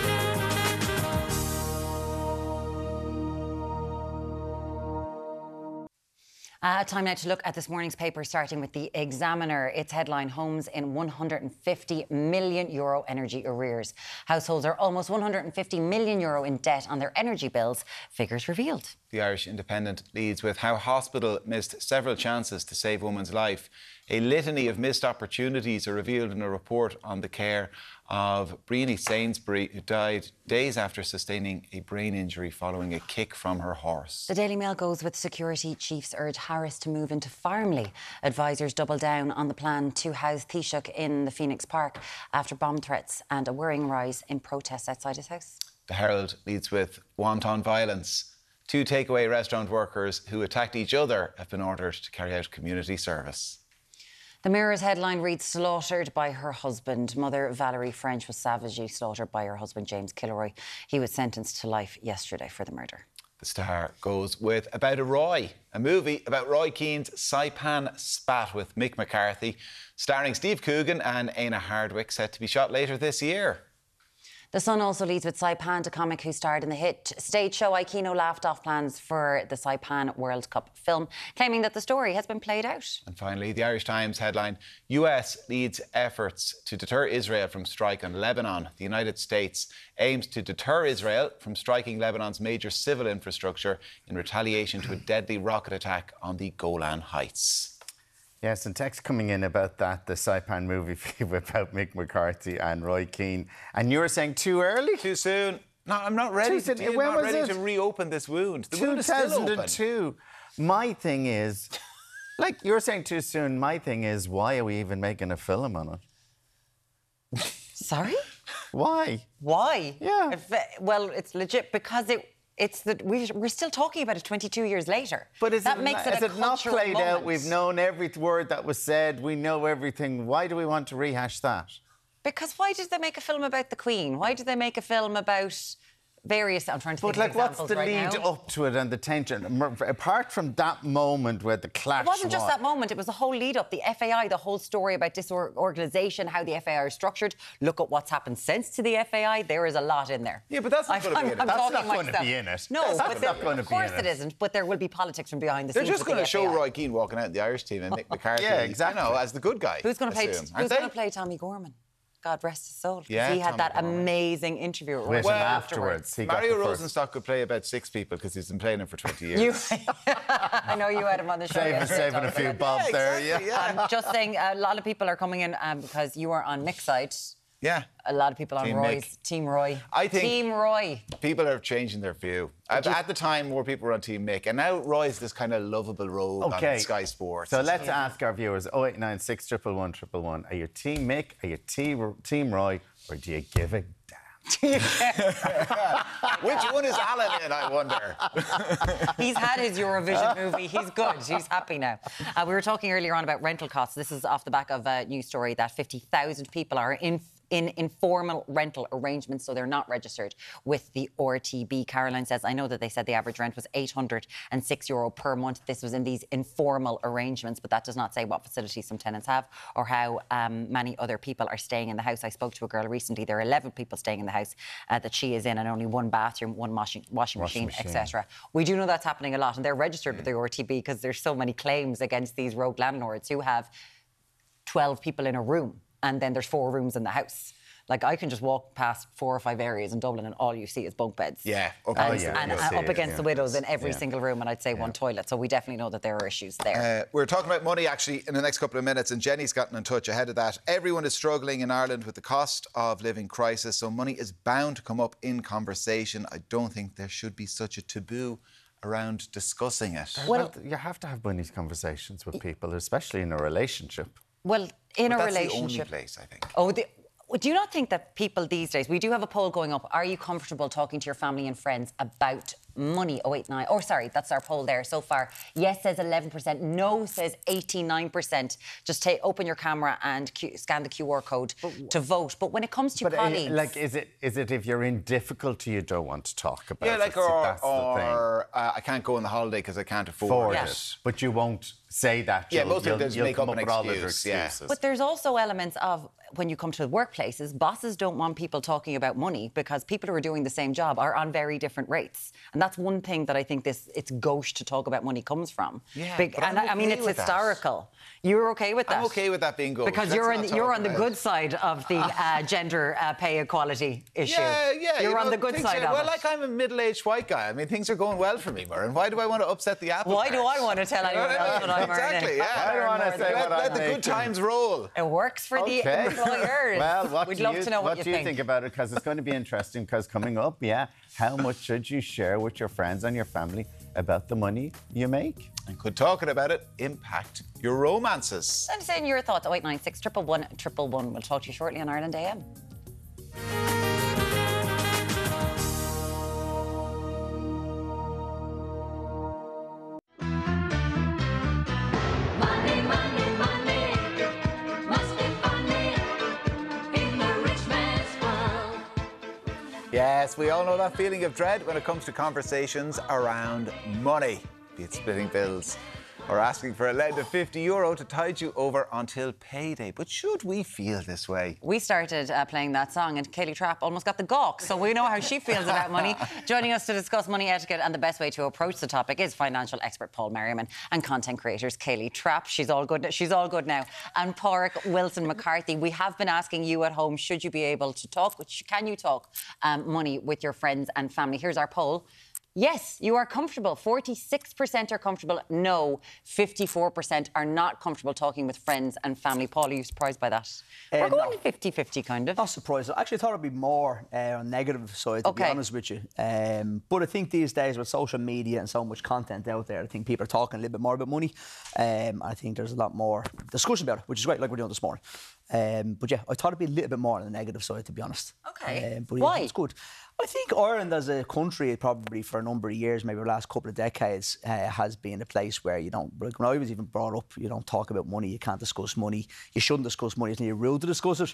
Time now to look at this morning's paper, starting with the Examiner. Its headline, homes in €150 million energy arrears. Households are almost €150 million in debt on their energy bills, figures revealed. The Irish Independent leads with how hospital missed several chances to save woman's life. A litany of missed opportunities are revealed in a report on the care of Bryony Sainsbury, who died days after sustaining a brain injury following a kick from her horse. The Daily Mail goes with security chiefs urge Harris to move into Farmley. Advisers double down on the plan to house Taoiseach in the Phoenix Park after bomb threats and a worrying rise in protests outside his house. The Herald leads with wanton violence. Two takeaway restaurant workers who attacked each other have been ordered to carry out community service. The Mirror's headline reads, slaughtered by her husband. Mother Valerie French was savagely slaughtered by her husband, James Kilroy. He was sentenced to life yesterday for the murder. The Star goes with About a Roy, a movie about Roy Keane's Saipan spat with Mick McCarthy, starring Steve Coogan and Anna Hardwick, set to be shot later this year. The Sun also leads with Saipan, a comic who starred in the hit stage show Aikino, laughed off plans for the Saipan World Cup film, claiming that the story has been played out. And finally, the Irish Times headline, US leads efforts to deter Israel from strike on Lebanon. The United States aims to deter Israel from striking Lebanon's major civil infrastructure in retaliation to a deadly rocket attack on the Golan Heights. Yes, and text coming in about that, the Saipan movie about Mick McCarthy and Roy Keane. And you were saying too early? Too soon. No, I'm not ready, to reopen this wound. The wound is still open. 2002. My thing is, like, you're saying too soon. My thing is, why are we even making a film on it? Sorry? Why? Why? Yeah. Well, it's legit because we're still talking about it 22 years later. But is it not played out? We've known every word that was said. We know everything. Why do we want to rehash that? Because why did they make a film about the Queen? Why did they make a film about various... I'm trying to think of examples right now. But, like, what's the lead up to it and the tension? Apart from that moment where the clash... It wasn't just that moment. It was the whole lead-up. The FAI, the whole story about this organisation, how the FAI are structured. Look at what's happened since to the FAI. There is a lot in there. Yeah, but that's not going to be in it. That's not going to be in it. No, of course it isn't, but there will be politics from behind the scenes. They're just going to show Roy Keane walking out in the Irish team and Mick McCarthy, yeah, exactly, as the good guy. Who's going to play Tommy Gorman? God rest his soul. Yeah, he had that amazing interview with him afterwards. Mario Rosenstock could play about six people because he's been playing him for 20 years. I know you had him on the show. Saving a few bobs there, yeah. I'm just saying, a lot of people are coming in because you are on Mick's side. Yeah. A lot of people on Roy's. Team Roy. I think Team Roy. People are changing their view. At the time, more people were on Team Mick, and now Roy's this kind of lovable role on Sky Sports. So let's ask our viewers, 0896 111 111, are you Team Mick, are you Team Roy, or do you give a damn? Which one is Alan in, I wonder? He's had his Eurovision movie. He's good. He's happy now. We were talking earlier on about rental costs. This is off the back of a news story that 50,000 people are in informal rental arrangements, so they're not registered with the RTB. Caroline says, I know that they said the average rent was €806 per month. This was in these informal arrangements, but that does not say what facilities some tenants have or how many other people are staying in the house. I spoke to a girl recently. There are 11 people staying in the house that she is in, and only one bathroom, one washing machine, etc. We do know that's happening a lot, and they're registered with the RTB because there's so many claims against these rogue landlords who have 12 people in a room. And then there's 4 rooms in the house. Like, I can just walk past 4 or 5 areas in Dublin and all you see is bunk beds. Yeah. And up against the widows in every single room, and I'd say one toilet. So we definitely know that there are issues there. We're talking about money, actually, in the next couple of minutes, and Jenny's gotten in touch ahead of that. Everyone is struggling in Ireland with the cost of living crisis, so money is bound to come up in conversation. I don't think there should be such a taboo around discussing it. Well, you have to have these conversations with people, especially in a relationship. Well, in a relationship, the only place, I think. Do you not think that people these days? We do have a poll going up. Are you comfortable talking to your family and friends about money? 089. Oh, sorry, that's our poll there so far. Yes says 11%. No says 89%. Just open your camera and scan the QR code to vote. But when it comes to colleagues, like, is it if you're in difficulty, you don't want to talk about it? Yeah, like, or I can't go on the holiday because I can't afford it. But you won't say that, you'll come up with all other excuses. Yeah. But there's also elements of, when you come to workplaces, bosses don't want people talking about money because people who are doing the same job are on very different rates. And that's one thing that I think this, it's gauche to talk about money comes from. Yeah, I mean, it's historical. That. You're okay with that? I'm okay with that being gauche. Because you're on the good side of the gender pay equality issue. Yeah, yeah. You're on the good side of it. Well, like, I'm a middle-aged white guy. I mean, things are going well for me, Murren. Why do I want to upset the apple cart? Why do I want to tell anyone else what I'm earning? Exactly, yeah. I don't want to say what I'm making. Let the good times roll. It works for the... Well, what do you think about it? Because it's going to be interesting, because coming up, how much should you share with your friends and your family about the money you make? And could talking about it impact your romances? I'm saying your thoughts, 0896 111 111. We'll talk to you shortly on Ireland AM. Yes, we all know that feeling of dread when it comes to conversations around money. Be it splitting bills or asking for a lend of €50 to tide you over until payday. But should we feel this way? We started playing that song and Kayleigh Trapp almost got the gawk, so we know how she feels about money. Joining us to discuss money etiquette and the best way to approach the topic is financial expert Paul Merriman and content creators Kayleigh Trapp. She's all good now. And Porrick Wilson McCarthy. We have been asking you at home, should you be able to talk? Can you talk money with your friends and family? Here's our poll. Yes, you are comfortable. 46% are comfortable. No, 54% are not comfortable talking with friends and family. Paul, are you surprised by that? We're going 50-50, kind of. Not surprised. I actually thought it'd be more on the negative side, to be honest with you. But I think these days, with social media and so much content out there, I think people are talking a little bit more about money. I think there's a lot more discussion about it, which is great, like we're doing this morning. But yeah, I thought it'd be a little bit more on the negative side, to be honest. Okay. But yeah, why? It's good. I think Ireland as a country, probably for a number of years, maybe the last couple of decades, has been a place where you don't, like when I was even brought up, you don't talk about money, you can't discuss money, you shouldn't discuss money, it's nearly rude to discuss it.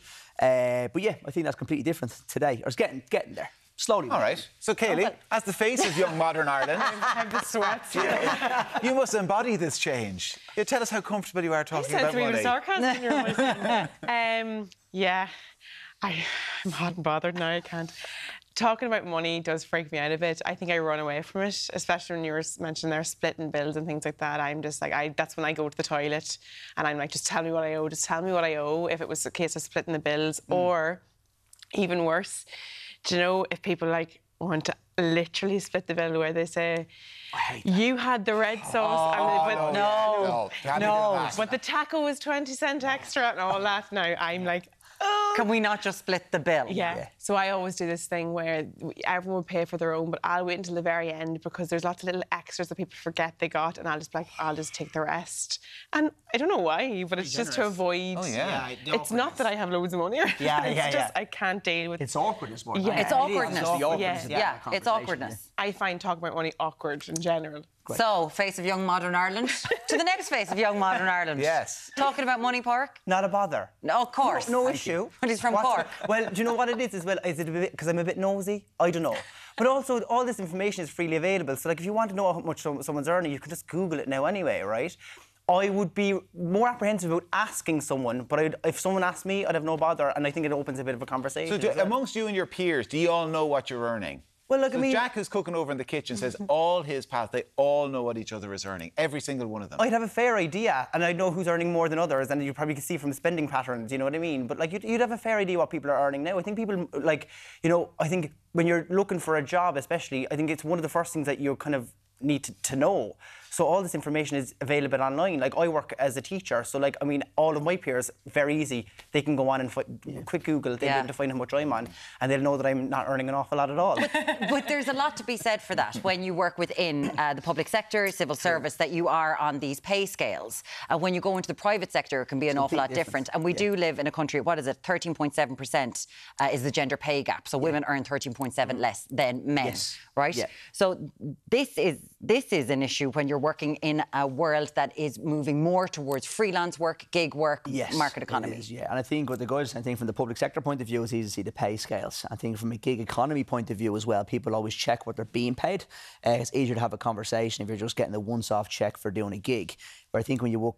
But yeah, I think that's completely different today. Or it's getting there. Slowly. All right. So, Kayleigh, as the face of young modern Ireland... I'm the sweat. Yeah. You must embody this change. You tell us how comfortable you are talking about money. You sound really sarcastic in your voice. Yeah. I'm hot and bothered now, I can't. Talking about money does freak me out a bit. I think I run away from it, especially when you were mentioning there splitting bills and things like that. I'm just like, that's when I go to the toilet and I'm like, just tell me what I owe, just tell me what I owe, if it was a case of splitting the bills. Or, even worse, do you know, if people, like, want to literally split the bill where they say, I hate that. You had the red sauce. No. But the taco was 20 cent extra and all that. Now I'm like... Can we not just split the bill? Yeah. So I always do this thing where everyone will pay for their own, but I'll wait until the very end because there's lots of little extras that people forget they got, and I'll just be like, I'll just take the rest. And I don't know why, but it's just to avoid... Oh, yeah. It's not that I have loads of money. It's just I can't deal with... It's awkwardness more. Yeah, it's awkwardness. It's awkwardness. I find talking about money awkward in general. Great. So, face of young modern Ireland, to the next face of young modern Ireland. Yes. Talking about money, Porrick? Not a bother. No, of course. No issue. But he's from Cork. Well, do you know what it is as well? Is it a bit, because I'm a bit nosy? I don't know. But also, all this information is freely available. So, like, if you want to know how much someone's earning, you can just Google it now anyway, right? I would be more apprehensive about asking someone, but if someone asked me, I'd have no bother, and I think it opens a bit of a conversation. So, amongst you and your peers, do you all know what you're earning? Well, look, so I mean, Jack, who's cooking over in the kitchen, says all his pals, they all know what each other is earning, every single one of them. I'd have a fair idea, and I'd know who's earning more than others, and you probably can see from spending patterns, you know what I mean? But, like, you'd have a fair idea what people are earning now. I think people, like, you know, I think when you're looking for a job especially, I think it's one of the first things that you kind of need to know. So all this information is available online. Like, I work as a teacher, so, like, I mean, all of my peers, very easy, they can go on and quick Google, they'll be able to find how much I'm on, and they'll know that I'm not earning an awful lot at all. But there's a lot to be said for that when you work within the public sector, civil service, that you are on these pay scales. When you go into the private sector, it can be an awful lot different. And we do live in a country, what is it, 13.7% is the gender pay gap. So women earn 13.7% less than men, right? Yeah. So this is an issue when you're working in a world that is moving more towards freelance work, gig work, market economy. Is, yeah, and I think what the guys, I think from the public sector point of view, it's easy to see the pay scales. I think from a gig economy point of view as well, people always check what they're being paid. It's easier to have a conversation if you're just getting a once-off check for doing a gig. Where I think when you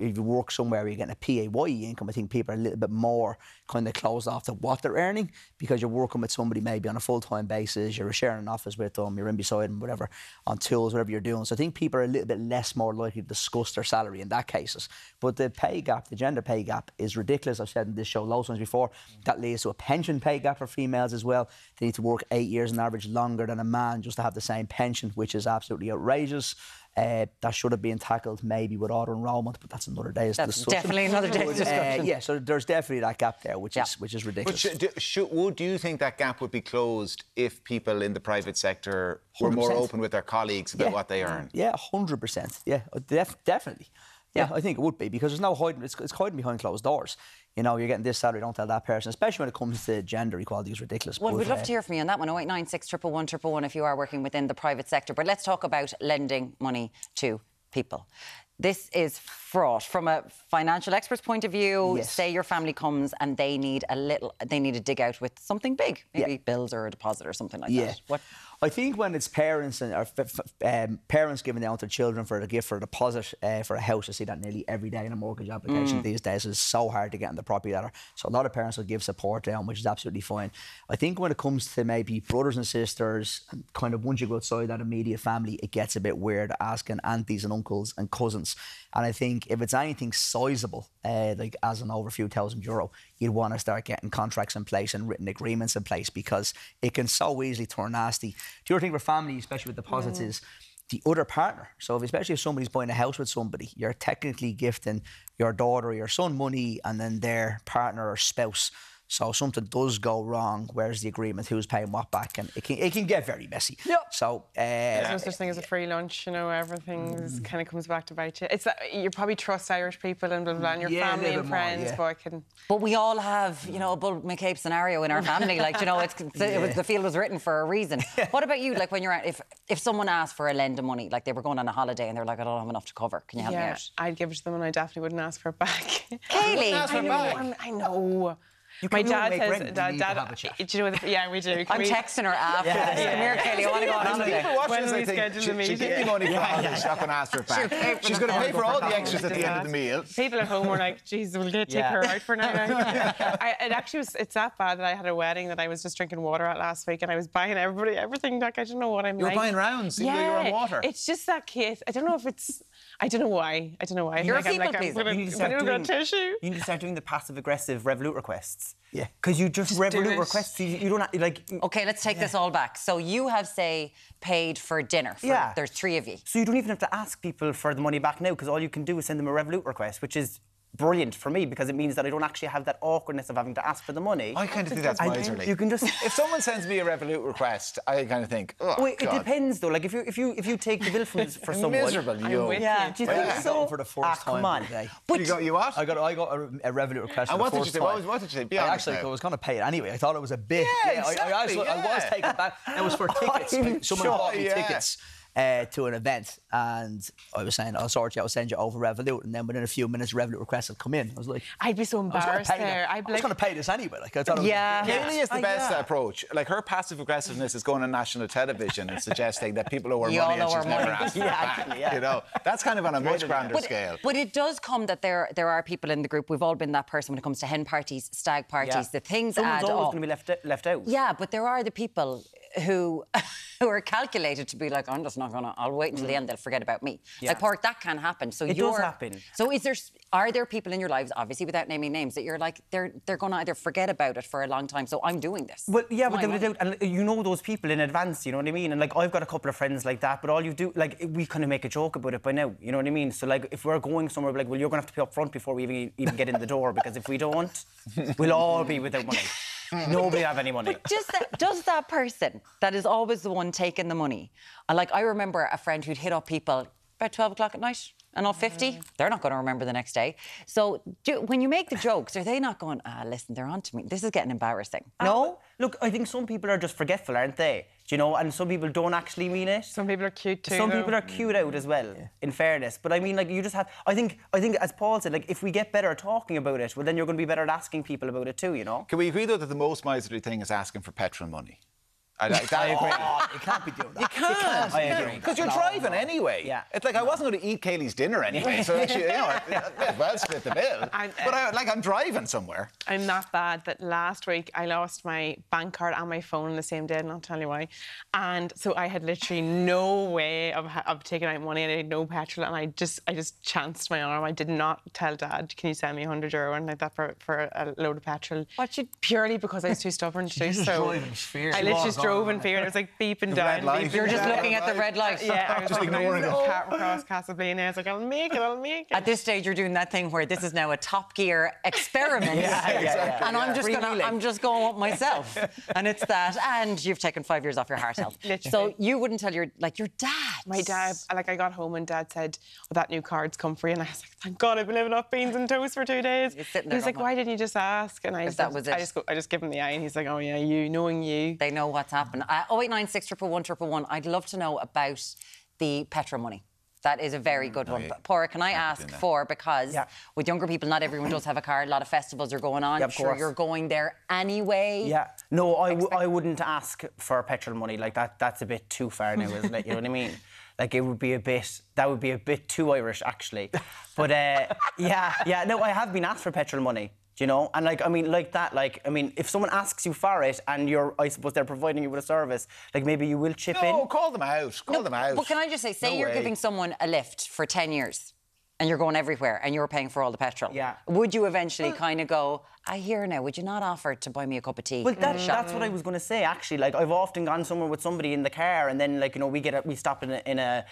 if you work somewhere where you're getting a PAYE income, I think people are a little bit more kind of closed off to what they're earning because you're working with somebody maybe on a full-time basis, you're sharing an office with them, you're in beside them, whatever, on tools, whatever you're doing. So I think people are a little bit less more likely to discuss their salary in that cases. But the pay gap, the gender pay gap is ridiculous. I've said in this show loads of times before, that leads to a pension pay gap for females as well. They need to work 8 years on average longer than a man just to have the same pension, which is absolutely outrageous. That should have been tackled maybe with auto-enrolment, but that's another day's discussion. Definitely another day's discussion. Yeah, so there's definitely that gap there, which is ridiculous. But do you think that gap would be closed if people in the private sector were 100%. More open with their colleagues about what they earn? Yeah, 100%. Yeah, definitely. Yeah, I think it would be, because there's no hiding. It's hiding behind closed doors. You know, you're getting this salary, don't tell that person, especially when it comes to gender equality. It's ridiculous. Well, we'd love to hear from you on that one, 0896 111 111 if you are working within the private sector. But let's talk about lending money to people. This is fraught. From a financial expert's point of view, say your family comes and they need a dig out with something big, maybe bills or a deposit or something like that. What? I think when it's parents and parents giving down to children for a gift, for a deposit, for a house, I see that nearly every day in a mortgage application these days. It's so hard to get on the property ladder. So a lot of parents will give support down, which is absolutely fine. I think when it comes to maybe brothers and sisters, and kind of once you go outside that immediate family, it gets a bit weird asking aunties and uncles and cousins. And I think if it's anything sizable, like as an over a few €1,000, you'd want to start getting contracts in place and written agreements in place, because it can so easily turn nasty. The other thing for family, especially with deposits, is the other partner. So especially if somebody's buying a house with somebody, you're technically gifting your daughter or your son money and then their partner or spouse. So if something does go wrong, where's the agreement? Who's paying what back? And it can get very messy. Yep. So there's no such thing as a free lunch. You know, everything kind of comes back to bite you. It's that you probably trust Irish people and blah blah, and your family and friends. More, But we all have, you know, a Bull McCabe scenario in our family. Like, you know, the field was written for a reason. What about you? Like, when you're out, if someone asked for a lend of money, like they were going on a holiday and they're like, I don't have enough to cover. Can you help me out? I'd give it to them, and I definitely wouldn't ask for it back. Kayleigh, I know. My dad says, we do. I'm texting her after this. Come here, Kelly, I want to go on holiday. When we schedule the meeting. She's getting money for holiday, she's not going to ask for it back. She's going to pay for all the extras at the end of the meal. People at home were like, geez, we'll take her out for now. It actually was, it's that bad that I had a wedding that I was just drinking water at last week, and I was buying everybody everything. Like, I don't know what I'm like. You were buying rounds, even though you were on water. It's just that case. I don't know if it's... I don't know why. You're a people pleaser. You need to start doing the passive-aggressive Revolut requests. Yeah. Because you just Revolut requests. You don't have, like... OK, let's take this all back. So you have, say, paid for dinner. There's three of you. So you don't even have to ask people for the money back now, because all you can do is send them a Revolut request, which is... brilliant for me, because it means that I don't actually have that awkwardness of having to ask for the money. I kind of think that's miserly. You can just if someone sends me a Revolut request, I kind of think, oh, wait, God. It depends though. Like if you take the bill for someone, miserable, do you think so? For the first time, come on. You got what? I got a Revolut request. And what did you say? I was going to pay it anyway. I thought it was a bit. I was taken back. It was for tickets. Someone bought me tickets. To an event, and I was saying, I'll sort you, I'll send you over Revolut, and then within a few minutes, Revolut requests will come in. I was like, I'd be so embarrassed there. I was going to pay this anyway. Like, I thought, Kayleigh is the best approach. Like, her passive aggressiveness is going on national television and suggesting that people owe her money and she's never asked for back. You know, that's kind of on a much grander scale. But it does come that there are people in the group. We've all been that person when it comes to hen parties, stag parties, the things add up. Someone's always going to be left out. Yeah, but there are the people who are calculated to be like, I'm just not gonna, I'll wait until the end, they'll forget about me. Yeah. Like, Park, that can happen. So does happen. So are there people in your lives, obviously without naming names, that you're like, they're gonna either forget about it for a long time, so I'm doing this. Well, yeah, but without, and you know those people in advance, you know what I mean? And like, I've got a couple of friends like that, but all you do, like, we kind of make a joke about it by now, you know what I mean? So like, if we're going somewhere, like, well, you're gonna have to pay up front before we even get in the door, because if we don't, we'll all be without money. Nobody have any money. But does that person that is always the one taking the money? Like, I remember a friend who'd hit up people about 12 o'clock at night and all 50. They're not going to remember the next day. So when you make the jokes, are they not going, listen, they're on to me. This is getting embarrassing. No. Look, I think some people are just forgetful, aren't they? Do you know? And some people don't actually mean it. Some people are cute too. Some people are cute out as well, in fairness. But I mean, like, you just have... I think, as Paul said, like, if we get better at talking about it, well, then you're going to be better at asking people about it too, you know? Can we agree, though, that the most miserly thing is asking for petrol money? I agree. Oh, you can't be doing that. You can't. I agree. Because you're driving anyway. Yeah. It's like I wasn't going to eat Kayleigh's dinner anyway, so actually, you know, well split the bill. But I'm driving somewhere. I'm that bad that last week I lost my bank card and my phone on the same day, and I'll tell you why. And so I had literally no way of taking out money, and I had no petrol, and I just chanced my arm. I did not tell Dad, can you send me €100 and like that for a load of petrol? What you purely because I was too stubborn to do so. I literally just drove in fear, and it was like beeping down. You're just looking at the red lights. Yeah, I was just ignoring it. Across Casablanca, I was like, I'll make it, I'll make it. At this stage, you're doing that thing where this is now a Top Gear experiment, and I'm just going up myself, and it's that. And you've taken 5 years off your heart health. So you wouldn't tell your dad. My dad, I got home and Dad said, "Well, that new card's come free," and I was like, "Thank God, I've been living off beans and toast for 2 days." He's like, "Why didn't you just ask?" And I just give him the eye, and he's like, "Oh yeah, you knowing you, they know what's happened." 0896 111 111. I'd love to know about the petrol money. That is a very good one. But Paura, can I ask for, because with younger people, not everyone does have a car. A lot of festivals are going on. Yeah, I'm sure you're going there anyway. Yeah. No, I wouldn't ask for petrol money like that. That's a bit too far now, isn't it? You know what I mean? Like, it would be a bit too Irish, actually. But no, I have been asked for petrol money. You know, and if someone asks you for it and I suppose they're providing you with a service, like maybe you will chip in. Call them out. But can I just say you're giving someone a lift for 10 years and you're going everywhere and you're paying for all the petrol. Yeah. Would you eventually kind of go, I hear now, would you not offer to buy me a cup of tea? Well, that's what I was going to say, actually. Like, I've often gone somewhere with somebody in the car, and then, like, you know, we stop in a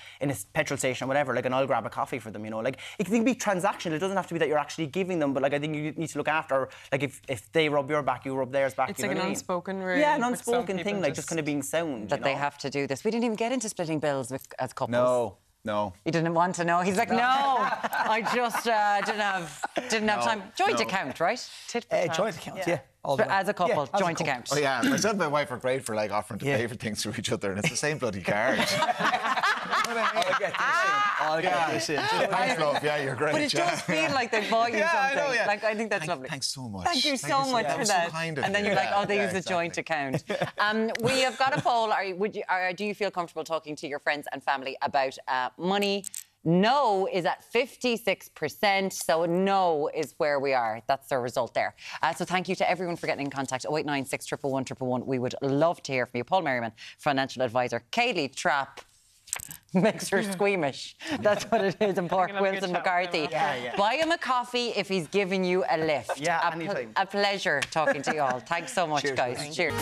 petrol station or whatever, like, and I'll grab a coffee for them, you know. Like, it can be transactional. It doesn't have to be that you're actually giving them, but, like, I think you need to look after, like, if they rub your back, you rub theirs back. It's like an unspoken rule. Yeah, an unspoken thing, like, just kind of being sound. That they have to do this. We didn't even get into splitting bills as couples. No. No. He didn't want to know. He's like, no, I just didn't have time. Joint account, right? Joint account, yeah. As a couple, joint account. Oh, yeah. Myself and my wife are great for, like, offering to pay for things to each other, and it's the same bloody card. I'll get this in. Thanks, love. Yeah, you're great. But it does feel like they bought you something. I know, Like, I think that's lovely. Thanks so much. Thank you so much for that. So kind of and then you're like, oh, they use a joint account. We have got a poll. Do you feel comfortable talking to your friends and family about money? No is at 56%, so no is where we are. That's the result there. So thank you to everyone for getting in contact. 0896 111 111. We would love to hear from you. Paul Merriman, financial advisor. Kayleigh Trapp makes her squeamish. That's what it is. And Pork Wilson McCarthy. Buy him a coffee if he's giving you a lift. Yeah, anything. A pleasure talking to you all. Thanks so much, guys. Cheers.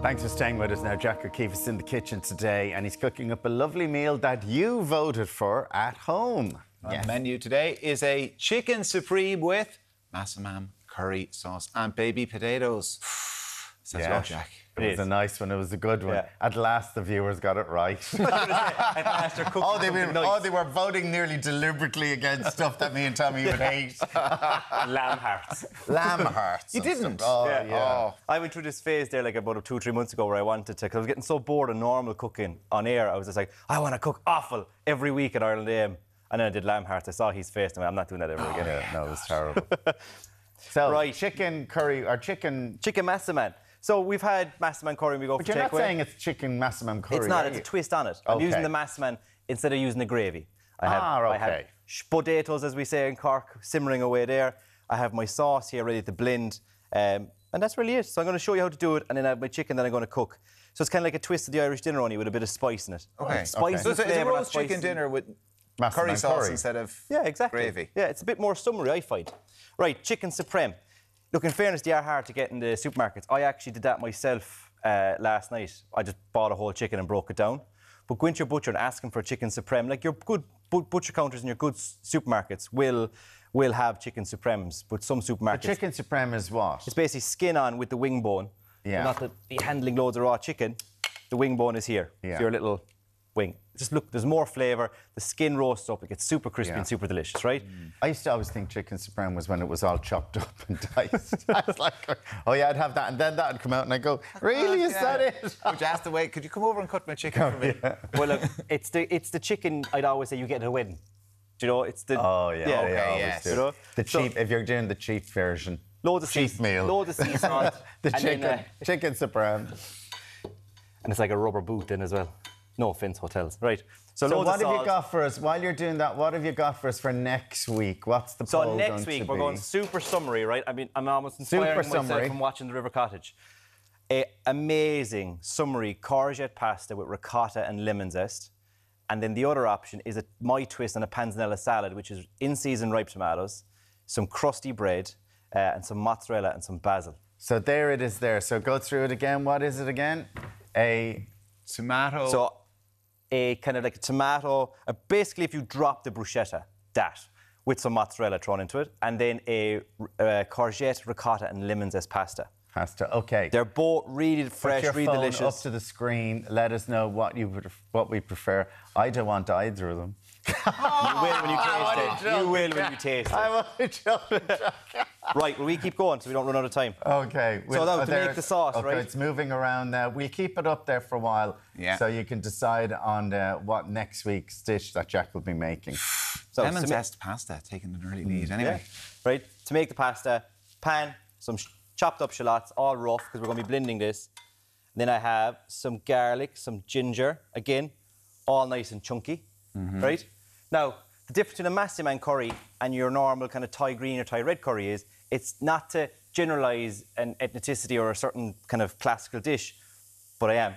Thanks for staying with us now. Jack O'Keefe is in the kitchen today, and he's cooking up a lovely meal that you voted for at home. Yes. The menu today is a chicken supreme with massamam curry sauce and baby potatoes. Sounds well, Jack. It was a nice one. It was a good one. Yeah. At last, the viewers got it right. At last, they're cooking they were voting nearly deliberately against stuff that me and Tommy would hate. Lamb hearts. Lamb hearts. You didn't. Oh, yeah. I went through this phase there, like, about 2 or 3 months ago, where I wanted to, because I was getting so bored of normal cooking on air. I was just like, I want to cook awful every week at Ireland AM. And then I did lamb hearts. I saw his face, and I'm not doing that ever again. Yeah, no, it was terrible. So, right, chicken curry or chicken massaman. So we've had massaman curry and we go for takeaway. But you're not saying it's chicken massaman curry. It's not, it's a twist on it. Okay. I'm using the massaman instead of using the gravy. I have potatoes, as we say in Cork, simmering away there. I have my sauce here ready to blend. And that's really it. So I'm going to show you how to do it, and then I have my chicken that I'm going to cook. So it's kind of like a twist of the Irish dinner only with a bit of spice in it. Okay. So it's a roast chicken dinner with curry sauce instead of gravy. Yeah, it's a bit more summery, I find. Right, chicken supreme. Look, in fairness, they are hard to get in the supermarkets. I actually did that myself last night. I just bought a whole chicken and broke it down. But go into your butcher and ask him for a chicken supreme. Like, your good butcher counters and your good supermarkets will have chicken supremes, but some supermarkets... The chicken supreme is what? It's basically skin on with the wing bone. Yeah. Not the handling loads of raw chicken. The wing bone is here. Yeah. So your little wing. Just look, there's more flavour. The skin roasts up, it gets super crispy and super delicious, right? Mm. I used to always think chicken supreme was when it was all chopped up and diced. I was like, oh yeah, I'd have that, and then that would come out, and I'd go, really, is that it? Would you ask the way, could you come over and cut my chicken for me? Yeah. Well, look, it's the chicken I'd always say you get at a wedding. Do you know, it's the... Oh yeah, you know? The cheap, if you're doing the cheap version. loads of cheap meal, loads of seaside. The chicken, chicken supreme. And it's like a rubber boot in as well. No offence, hotels. Right. So what have you got for us? While you're doing that, what have you got for us for next week? What's the poll going to be? So next week, we're going super summary, right? I mean, I'm almost inspiring myself from watching The River Cottage. A amazing summary courgette pasta with ricotta and lemon zest. And then the other option is my twist on a panzanella salad, which is in-season ripe tomatoes, some crusty bread, and some mozzarella and some basil. So there it is there. So go through it again. What is it again? A tomato... So a kind of like a tomato... basically, if you drop the bruschetta, that, with some mozzarella thrown into it, and then a courgette, ricotta and lemon zest pasta. Okay. They're both really fresh, really delicious. Up to the screen. Let us know what we prefer. I don't want either of them. You will when you taste it. You will when you taste it. I want to joke. Right, well, we keep going so we don't run out of time. Okay. So that was to make the sauce, right? Okay, it's moving around now. We'll keep it up there for a while. Yeah. So you can decide on what next week's dish that Jack will be making. So lemon zest pasta, taking an early lead anyway. Yeah. Right, to make the pasta, pan, some... chopped up shallots, all rough, because we're going to be blending this. And then I have some garlic, some ginger, again, all nice and chunky, right? Now, the difference between a Massiman curry and your normal kind of Thai green or Thai red curry is it's not to generalise an ethnicity or a certain kind of classical dish, but I am.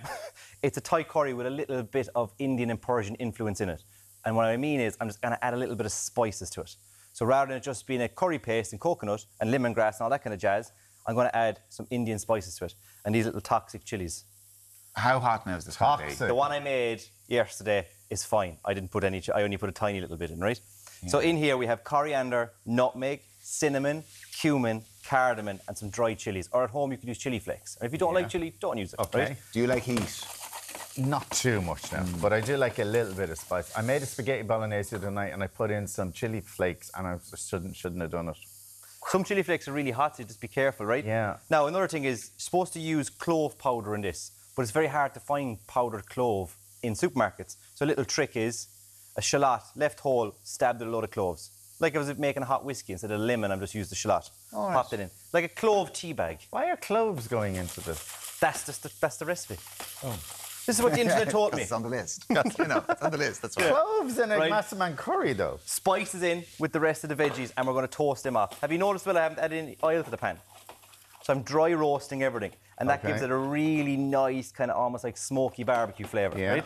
It's a Thai curry with a little bit of Indian and Persian influence in it. And what I mean is I'm just going to add a little bit of spices to it. So rather than it just being a curry paste and coconut and lemongrass and all that kind of jazz, I'm going to add some Indian spices to it and these little toxic chilies. How hot now is this hot day? The one I made yesterday is fine. I didn't put any, I only put a tiny little bit in, right? Yeah. So in here we have coriander, nutmeg, cinnamon, cumin, cardamom and some dried chilies. Or at home you can use chili flakes. And if you don't like chili, don't use it, right? Do you like heat? Not too much now, but I do like a little bit of spice. I made a spaghetti bolognese tonight and I put in some chili flakes and I shouldn't have done it. Some chili flakes are really hot, so just be careful, right? Yeah. Now, another thing is, you're supposed to use clove powder in this, but it's very hard to find powdered clove in supermarkets. So a little trick is, a shallot, left whole, stabbed with a load of cloves. Like I was making a hot whiskey, instead of lemon, I've just used the shallot. Right. Popped it in. Like a clove tea bag. Why are cloves going into this? That's just the recipe. Oh. This is what the internet told me. It's on the list. You know, it's on the list, that's right. Cloves in a Massiman curry, though. Spices in with the rest of the veggies, and we're going to toast them up. Have you noticed, Will, I haven't added any oil to the pan? So I'm dry roasting everything, and that gives it a really nice, kind of almost like smoky barbecue flavour, right?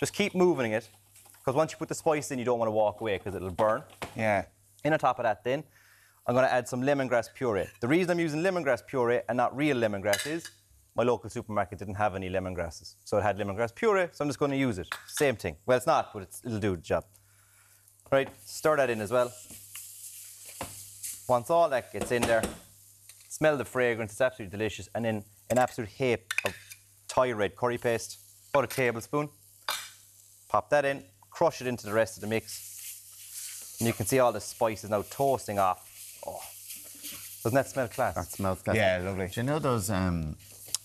Just keep moving it, because once you put the spice in, you don't want to walk away, because it'll burn. Yeah. And on top of that, then, I'm going to add some lemongrass puree. The reason I'm using lemongrass puree and not real lemongrass is... my local supermarket didn't have any lemongrasses, so it had lemongrass puree, so I'm just going to use it. Same thing. Well, it's not, but it'll do the job. Right, stir that in as well. Once all that gets in there, smell the fragrance, it's absolutely delicious, and then an absolute heap of Thai red curry paste, about a tablespoon. Pop that in, crush it into the rest of the mix, and you can see all the spices now toasting off. Oh, doesn't that smell class? That smells class. Yeah, lovely. Do you know those...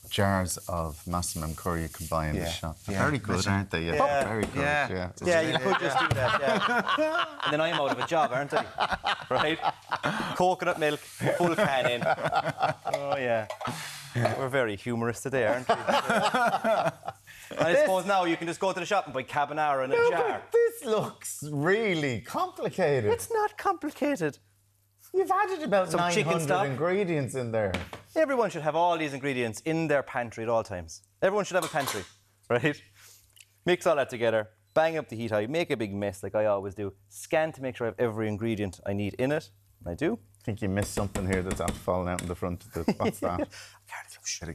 jars of Massiman curry you can buy in the shop. They're very good, aren't they? Yeah, yeah. Very good. Yeah, you could just do that, And then I'm out of a job, aren't I? Right? Coconut milk, full can in. Oh, yeah. We're very humorous today, aren't we? And I suppose now you can just go to the shop and buy carbonara in a jar. But this looks really complicated. It's not complicated. You've added about some 900 ingredients in there. Everyone should have all these ingredients in their pantry at all times. Everyone should have a pantry, right? Mix all that together, bang up the heat high, make a big mess like I always do, scan to make sure I have every ingredient I need in it, and I do. I think you missed something here that's fallen out in the front of the... What's that?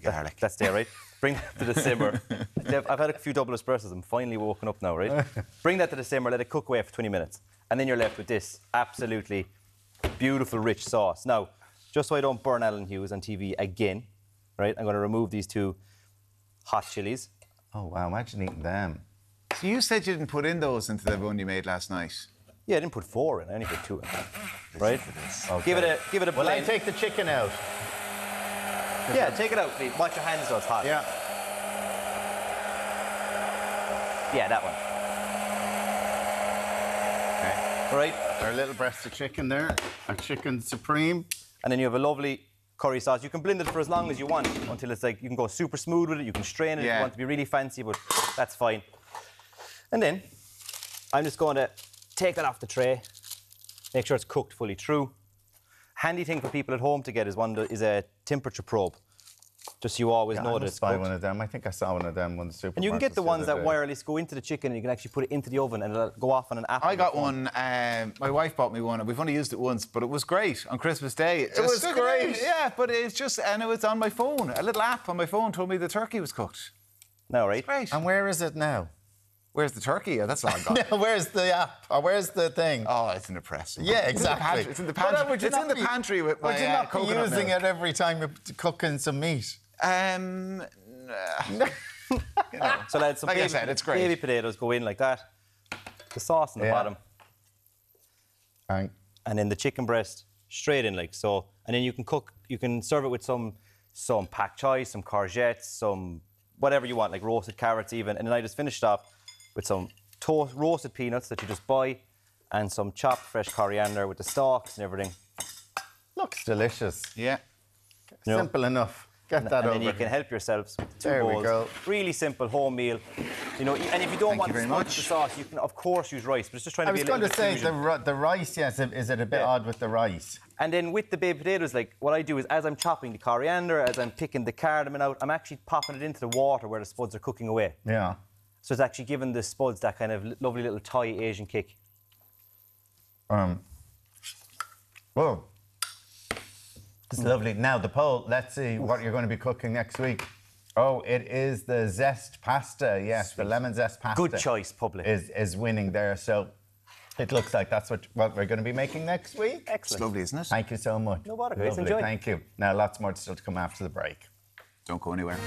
Garlic. That's there, right? Bring that to the simmer. I've had a few double espressos. I'm finally woken up now, right? Bring that to the simmer, let it cook away for 20 minutes, and then you're left with this absolutely... beautiful, rich sauce. Now, just so I don't burn Alan Hughes on TV again, right, I'm going to remove these two hot chilies. Oh, wow, imagine eating them. So you said you didn't put in those into the one you made last night. Yeah, I didn't put four in, I only put two in. Right? Okay. Give it a blend. Well, I take the chicken out. Yeah, take it out, please. Watch your hands though, it's hot. Yeah. Yeah, that one. Right. Our little breast of chicken there, our chicken supreme. And then you have a lovely curry sauce. You can blend it for as long as you want until it's like, you can go super smooth with it, you can strain it if you want to be really fancy, but that's fine. And then I'm just going to take that off the tray, make sure it's cooked fully through. Handy thing for people at home to get is one that is a temperature probe. Just so you always know that it's cooked. One of them. I think I saw one of them on the supermarket. And you can get the ones that wireless go into the chicken and you can actually put it into the oven and it'll go off on an app. I got one. My wife bought me one. We've only used it once, but it was great on Christmas Day. It was great. Yeah, but it's just, and it was on my phone. A little app on my phone told me the turkey was cooked. No, right? Great. And where is it now? Where's the turkey? Oh, that's long gone. No, where's the app? Or where's the thing? Oh, it's in the press. Yeah, exactly. It's in the pantry. It's in the pantry with my coconut using milk. It every time you're cooking some meat? You know. So let some baby potatoes go in like that. The sauce on the bottom. And then the chicken breast straight in like so. And then you can cook, you can serve it with some pak choy, some courgettes, some whatever you want, like roasted carrots even. And then I just finished up with some roasted peanuts that you just buy and some chopped fresh coriander with the stalks and everything. Looks delicious. Yeah. Simple enough. Get that over. And then you can help yourselves with the two bowls. There we go. Really simple home meal. You know, and if you don't want to smudge the sauce, you can, of course, use rice, but it's just trying to be a little bit fusion. I was going to say, the rice, yes, is it a bit odd with the rice? And then with the baby potatoes, like, what I do is, as I'm chopping the coriander, as I'm picking the cardamom out, I'm actually popping it into the water where the spuds are cooking away. Yeah. So it's actually giving the spuds that kind of lovely little Thai Asian kick. Whoa. It's lovely. Now, the poll, let's see what you're going to be cooking next week. Oh, it is the zest pasta. Yes, the lemon zest pasta. Good choice, public. Is winning there. So it looks like that's what we're going to be making next week. Excellent. It's lovely, isn't it? Thank you so much. No bother, guys. Enjoy. Thank you. Now, lots more still to come after the break. Don't go anywhere.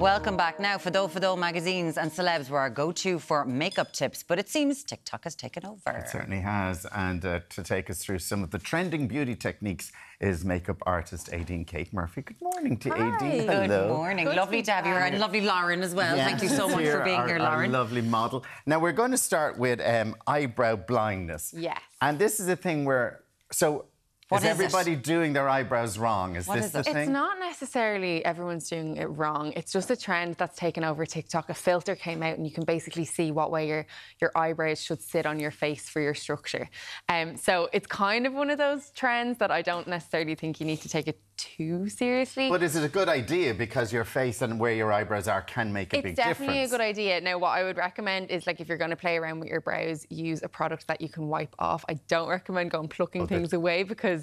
Welcome back. Now, Fado magazines and celebs were our go-to for makeup tips, but it seems TikTok has taken over. It certainly has, and to take us through some of the trending beauty techniques is makeup artist Aideen Kate Murphy. Good morning to Aideen. Hello. Good morning. Lovely to have you here, and lovely Lauren as well. Yes. Thank you so much for being here, Lauren. Our lovely model. Now, we're going to start with eyebrow blindness. Yes. And this is a thing where... So, is everybody doing their eyebrows wrong? Is this the thing? It's not necessarily everyone's doing it wrong. It's just a trend that's taken over TikTok. A filter came out and you can basically see what way your eyebrows should sit on your face for your structure. So it's kind of one of those trends that I don't necessarily think you need to take it too seriously. But is it a good idea? Because your face and where your eyebrows are can make a big difference. It's definitely a good idea. Now, what I would recommend is, like, if you're going to play around with your brows, use a product that you can wipe off. I don't recommend going plucking things away because...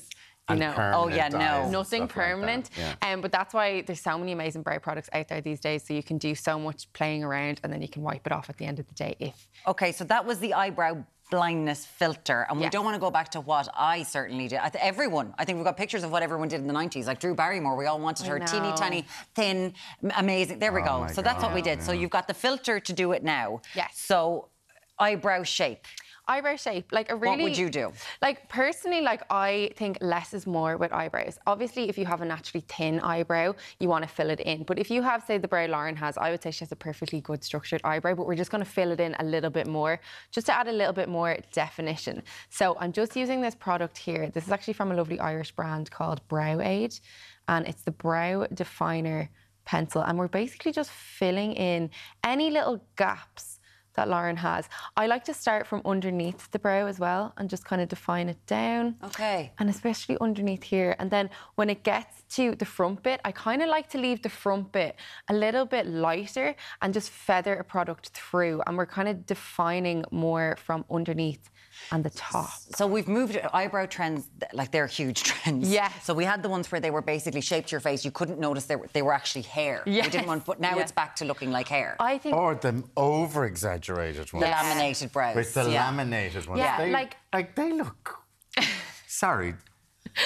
No. Oh, yeah, no. Nothing permanent. Like but that's why there's so many amazing brow products out there these days, so you can do so much playing around and then you can wipe it off at the end of the day if... OK, so that was the eyebrow blindness filter, and we don't want to go back to what I certainly did. Everyone, I think we've got pictures of what everyone did in the 90s, like Drew Barrymore. We all wanted her teeny, tiny, thin, amazing. There we go. So that's what we did. Yeah. So you've got the filter to do it now. Yes. So eyebrow shape. Eyebrow shape, like a really... What would you do? Like, personally, like, I think less is more with eyebrows. Obviously, if you have a naturally thin eyebrow, you want to fill it in. But if you have, say, the brow Lauren has, I would say she has a perfectly good structured eyebrow, but we're just going to fill it in a little bit more, just to add a little bit more definition. So I'm just using this product here. This is actually from a lovely Irish brand called Brow Aid, and it's the Brow Definer Pencil. And we're basically just filling in any little gaps that Lauren has. I like to start from underneath the brow as well and just kind of define it down. Okay. And especially underneath here. And then when it gets to the front bit, I kind of like to leave the front bit a little bit lighter and just feather a product through. And we're kind of defining more from underneath and the top. So we've moved eyebrow trends, like, they're huge trends. Yeah. So we had the ones where they were basically shaped to your face. You couldn't notice they were actually hair. Yeah. We didn't want, but now it's back to looking like hair. I think. Or the over-exaggerated ones. The laminated brows. With the laminated ones. Yeah, they look. Sorry.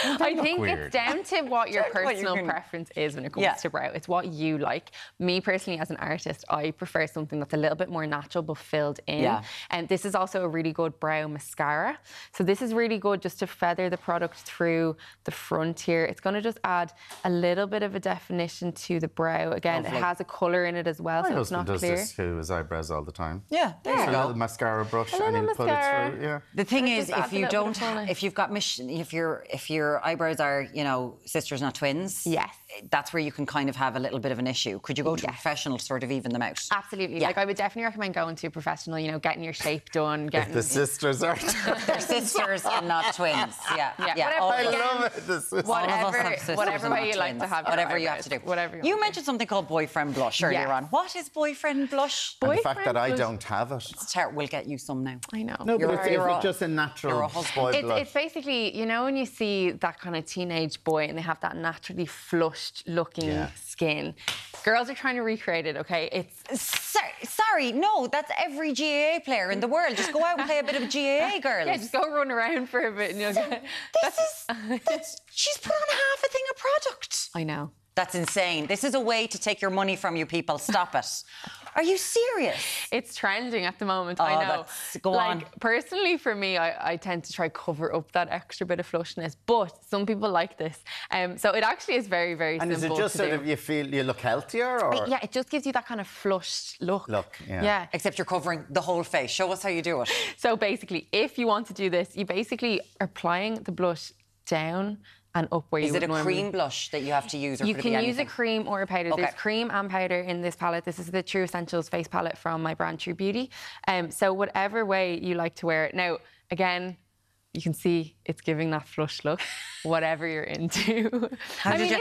I think it's down to what your personal preference is when it comes to brow. It's what you like. Me personally, as an artist, I prefer something that's a little bit more natural but filled in. Yeah. And this is also a really good brow mascara. So this is really good just to feather the product through the front here. It's going to just add a little bit of a definition to the brow. Again, it has a colour in it as well, so it's not clear. My husband does this to his eyebrows all the time. Yeah, there you go. A little mascara brush and he'll put it through. Yeah. The thing is, if your eyebrows are, you know, sisters, not twins. Yes. That's where you can kind of have a little bit of an issue. Could you go to a professional to sort of even them out? Absolutely. Yeah. Like, I would definitely recommend going to a professional, you know, getting your shape done. Getting... If the sisters are twins. They're sisters and not twins. Yeah. Whatever way you like to have your eyebrows, whatever you have to do. You mentioned something called boyfriend blush earlier on. What is boyfriend blush? And the fact that I don't have it. We'll get you some now. I know. No, but it's just a natural boy blush. It's basically, you know, when you see that kind of teenage boy and they have that naturally flushed looking skin. Girls are trying to recreate it, okay? It's... Sorry, no, that's every GAA player in the world. Just go out and play a bit of GAA, girls. Yeah, just go run around for a bit and you'll get... She's put on half a thing of product. I know. That's insane. This is a way to take your money from you people. Stop it. Are you serious? It's trending at the moment, I know. Go on. Personally, for me, I tend to try cover up that extra bit of flushness, but some people like this. So it actually is very, very simple. And is it just sort of you feel you look healthier? Or? Yeah, it just gives you that kind of flushed look. Yeah. Except you're covering the whole face. Show us how you do it. So basically, if you want to do this, you basically are applying the blush down and up where you would normally. Is it a cream blush that you have to use, or you can use a cream or a powder? Okay. There's cream and powder in this palette. This is the True Essentials face palette from my brand True Beauty. So whatever way you like to wear it. Now, again, you can see it's giving that flush look, whatever you're into. How did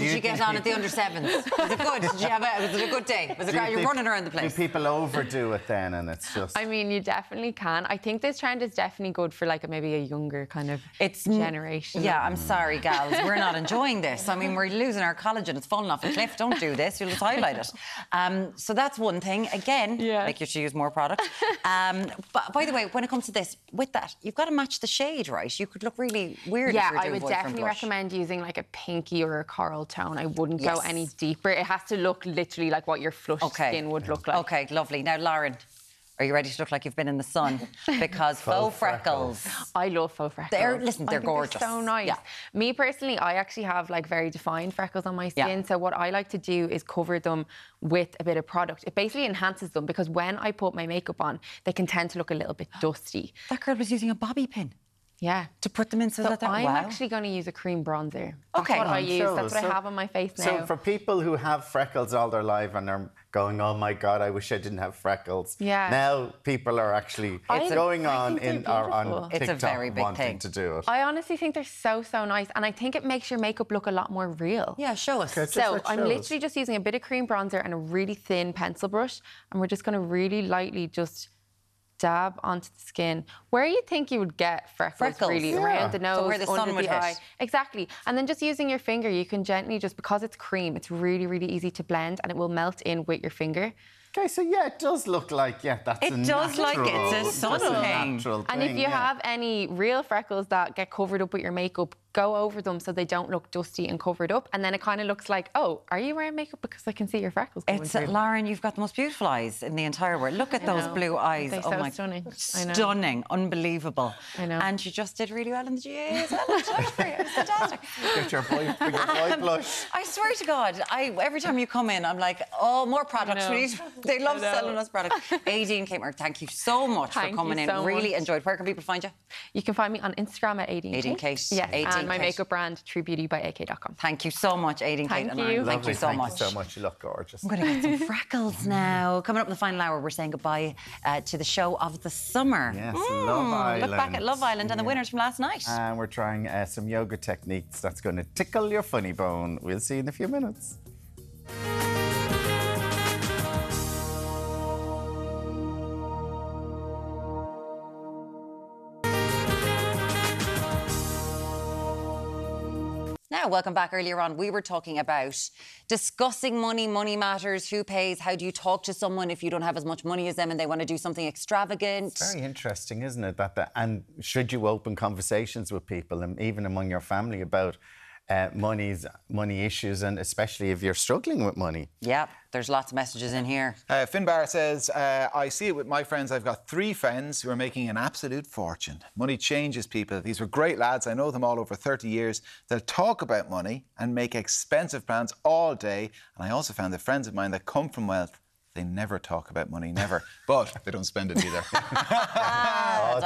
you get on at the under-7s? Was it good? Was it a good day? Was it great? You're running around the place. Do people overdo it then and it's just... I mean, you definitely can. I think this trend is definitely good for, like, maybe a younger kind of generation. Yeah, I'm sorry, gals. We're not enjoying this. I mean, we're losing our collagen. It's falling off a cliff. Don't do this. You'll just highlight it. So that's one thing. Again, like, you should use more product. But, by the way, when it comes to this, with that, you've got to match the shade, right? You could look really weird if you're doing boyfriend blush. Yeah, I would definitely recommend using, like, a pinky or a coral tone. I wouldn't go any deeper. It has to look literally like what your flushed skin would look like. Okay, lovely. Now, Lauren, are you ready to look like you've been in the sun? Because faux freckles. I love faux freckles. Listen, they're gorgeous. They're so nice. Yeah. Me, personally, I actually have, like, very defined freckles on my skin. So what I like to do is cover them with a bit of product. It basically enhances them, because when I put my makeup on, they can tend to look a little bit dusty. That girl was using a bobby pin. Yeah. To put them in I'm actually going to use a cream bronzer. That's what I use. That's what I have on my face now. So for people who have freckles all their life and are going, oh, my God, I wish I didn't have freckles. Yeah. Now people are actually going on TikTok. It's a very big thing to do it. I honestly think they're so nice. And I think it makes your makeup look a lot more real. Yeah, show us. Okay, so I'm literally just using a bit of cream bronzer and a really thin pencil brush. And we're just going to really lightly just... dab onto the skin where you think you would get freckles really around the nose, where the sun would hit. Exactly. And then just using your finger, you can gently just, because it's cream, it's really, really easy to blend and it will melt in with your finger. Okay, so yeah, it does look like, it's a natural thing. And if you have any real freckles that get covered up with your makeup, go over them so they don't look dusty and covered up. And then it kind of looks like, oh, are you wearing makeup? Because I can see your freckles going through. Lauren, you've got the most beautiful eyes in the entire world. Look at those blue eyes. They're so stunning. Stunning, unbelievable. I know. And you just did really well in the GAA as well. It was fantastic. Get your boy blush. I swear to God, every time you come in, I'm like, oh, more products. They love selling us products. Aideen Kmark, thank you so much for coming in. Really enjoyed. Where can people find you? You can find me on Instagram at Aideen Kate. Yeah, and my makeup brand True Beauty by AK.com. Thank you so much, Aideen Kate. Thank you so much. You look gorgeous. I'm going to get some freckles now. Coming up in the final hour, we're saying goodbye to the show of the summer. Yes, Love Island. Look back at Love Island and the winners from last night. And we're trying some yoga techniques that's going to tickle your funny bone. We'll see you in a few minutes. now. Welcome back. Earlier on, we were talking about discussing money, money matters, who pays, how do you talk to someone if you don't have as much money as them and they want to do something extravagant. It's very interesting, isn't it? That and should you open conversations with people and even among your family about money issues, and especially if you're struggling with money. Yeah, there's lots of messages in here. Finbar says, I see it with my friends. I've got three friends who are making an absolute fortune. Money changes people. These were great lads. I know them all over 30 years. They'll talk about money and make expensive plans all day. And I also found that friends of mine that come from wealth, they never talk about money, never. But they don't spend it either.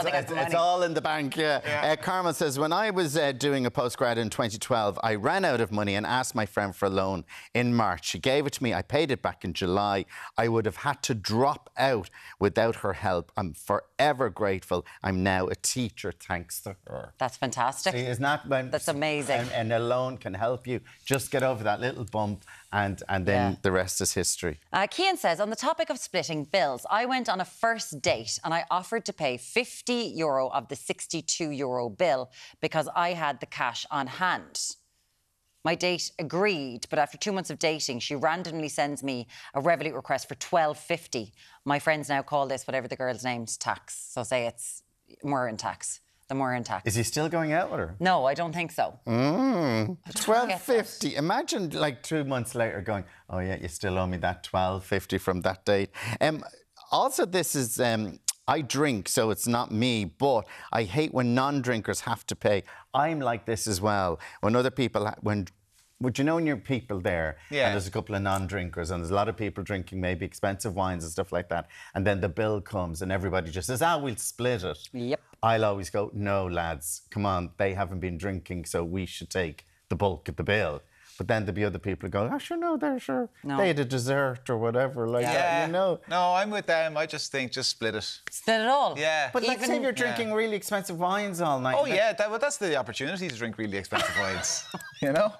It's all in the bank, yeah. Carmel says, when I was doing a postgrad in 2012, I ran out of money and asked my friend for a loan in March. She gave it to me. I paid it back in July. I would have had to drop out without her help. I'm forever grateful. I'm now a teacher, thanks to her. That's fantastic. See, it's not when that's amazing. And a loan can help you just get over that little bump. And then the rest is history. Cian says, on the topic of splitting bills, I went on a first date and I offered to pay €50 of the €62 bill because I had the cash on hand. My date agreed, but after 2 months of dating, she randomly sends me a Revolut request for $12.50. My friends now call this, whatever the girl's name's, tax. So say it's Moran tax. The more intact. Is he still going out with her? No, I don't think so. $12.50. Imagine, like, 2 months later going, oh, yeah, you still owe me that $12.50 from that date. Also, this is... I drink, so it's not me, but I hate when non-drinkers have to pay. I'm like this as well. When other people... Would you know when you're people there and there's a couple of non-drinkers and there's a lot of people drinking maybe expensive wines and stuff like that, and then the bill comes and everybody just says, we'll split it. Yep. I'll always go, no, lads, come on, they haven't been drinking, so we should take the bulk of the bill. But then there'll be other people who go, oh, sure, no, they're sure. No. They had a dessert or whatever, like that, you know. No, I'm with them. I just think just split it. Split it all? Yeah. But let's say you're drinking really expensive wines all night. Oh, yeah, that's the opportunity to drink really expensive wines, you know?